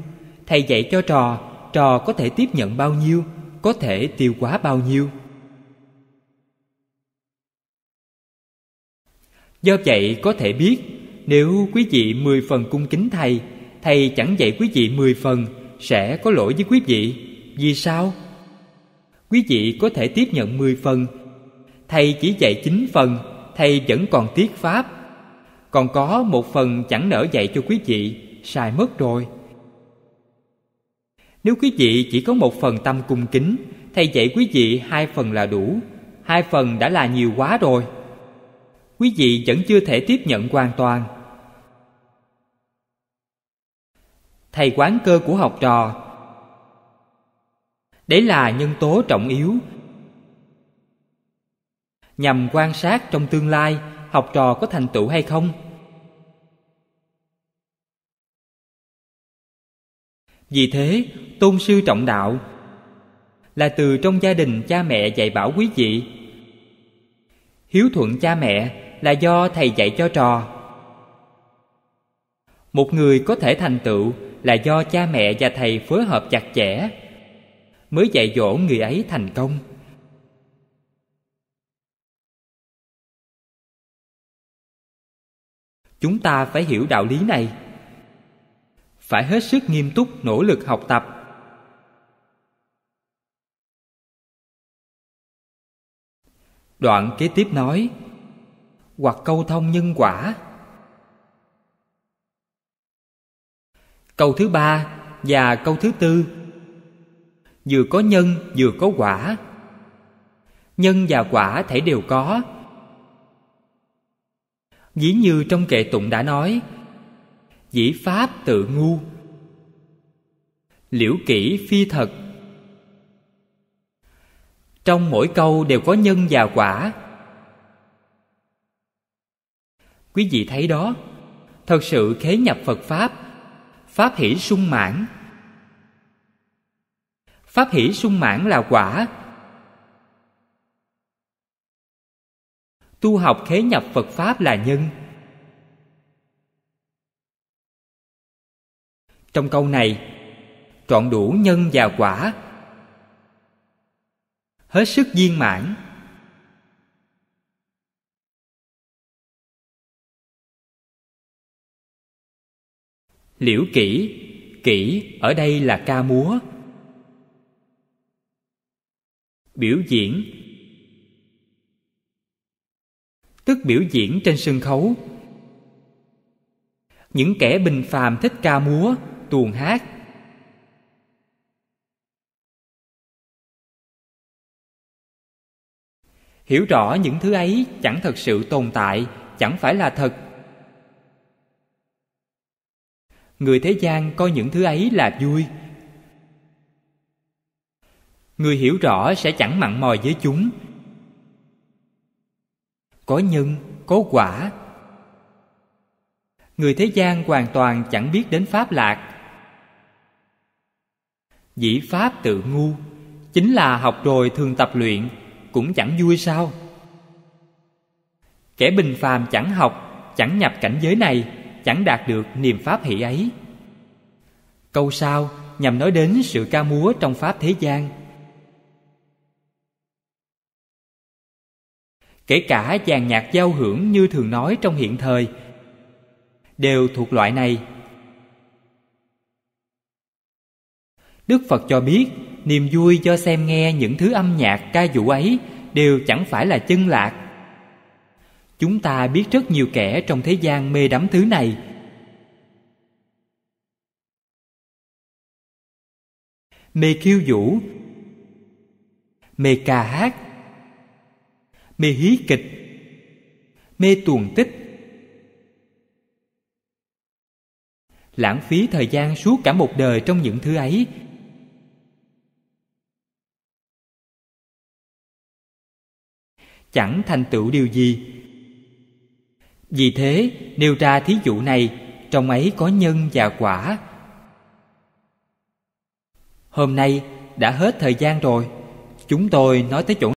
Thầy dạy cho trò, trò có thể tiếp nhận bao nhiêu, có thể tiêu hóa bao nhiêu. Do vậy có thể biết, nếu quý vị mười phần cung kính thầy, thầy chẳng dạy quý vị mười phần, sẽ có lỗi với quý vị. Vì sao? Quý vị có thể tiếp nhận mười phần, thầy chỉ dạy chín phần, thầy vẫn còn tiếc pháp. Còn có một phần chẳng nỡ dạy cho quý vị, sai mất rồi. Nếu quý vị chỉ có một phần tâm cung kính, thầy dạy quý vị hai phần là đủ. Hai phần đã là nhiều quá rồi. Quý vị vẫn chưa thể tiếp nhận hoàn toàn. Thầy quán cơ của học trò, đấy là nhân tố trọng yếu, nhằm quan sát trong tương lai học trò có thành tựu hay không. Vì thế, tôn sư trọng đạo là từ trong gia đình cha mẹ dạy bảo quý vị. Hiếu thuận cha mẹ là do thầy dạy cho trò. Một người có thể thành tựu là do cha mẹ và thầy phối hợp chặt chẽ, mới dạy dỗ người ấy thành công. Chúng ta phải hiểu đạo lý này. phải hết sức nghiêm túc nỗ lực học tập. Đoạn kế tiếp nói: hoặc câu thông nhân quả. Câu thứ ba và câu thứ tư vừa có nhân vừa có quả. Nhân và quả thể đều có. Ví như trong kệ tụng đã nói: dĩ pháp tự ngu, liễu kỷ phi thật. Trong mỗi câu đều có nhân và quả. Quý vị thấy đó, thật sự khế nhập Phật Pháp, pháp hỷ sung mãn. Pháp hỷ sung mãn là quả. Tu học khế nhập Phật Pháp là nhân. Trong câu này, trọn đủ nhân và quả, hết sức viên mãn. Liễu kỹ, kỹ ở đây là ca múa, biểu diễn, tức biểu diễn trên sân khấu. Những kẻ bình phàm thích ca múa, tuồng hát. Hiểu rõ những thứ ấy chẳng thật sự tồn tại, chẳng phải là thật. Người thế gian coi những thứ ấy là vui. Người hiểu rõ sẽ chẳng mặn mòi với chúng. Có nhân, có quả. Người thế gian hoàn toàn chẳng biết đến pháp lạc. Dĩ pháp tự ngu, chính là học rồi thường tập luyện, cũng chẳng vui sao? Kẻ bình phàm chẳng học, chẳng nhập cảnh giới này, chẳng đạt được niềm pháp hỷ ấy. Câu sau nhằm nói đến sự ca múa trong pháp thế gian. Kể cả dàn nhạc giao hưởng như thường nói trong hiện thời đều thuộc loại này. Đức Phật cho biết niềm vui do xem nghe những thứ âm nhạc ca vũ ấy đều chẳng phải là chân lạc. Chúng ta biết rất nhiều kẻ trong thế gian mê đắm thứ này. Mê khiêu vũ, mê ca hát, mê hí kịch, mê tuồng tích. Lãng phí thời gian suốt cả một đời trong những thứ ấy. Chẳng thành tựu điều gì. Vì thế, nêu ra thí dụ này, trong ấy có nhân và quả. Hôm nay đã hết thời gian rồi, chúng tôi nói tới chỗ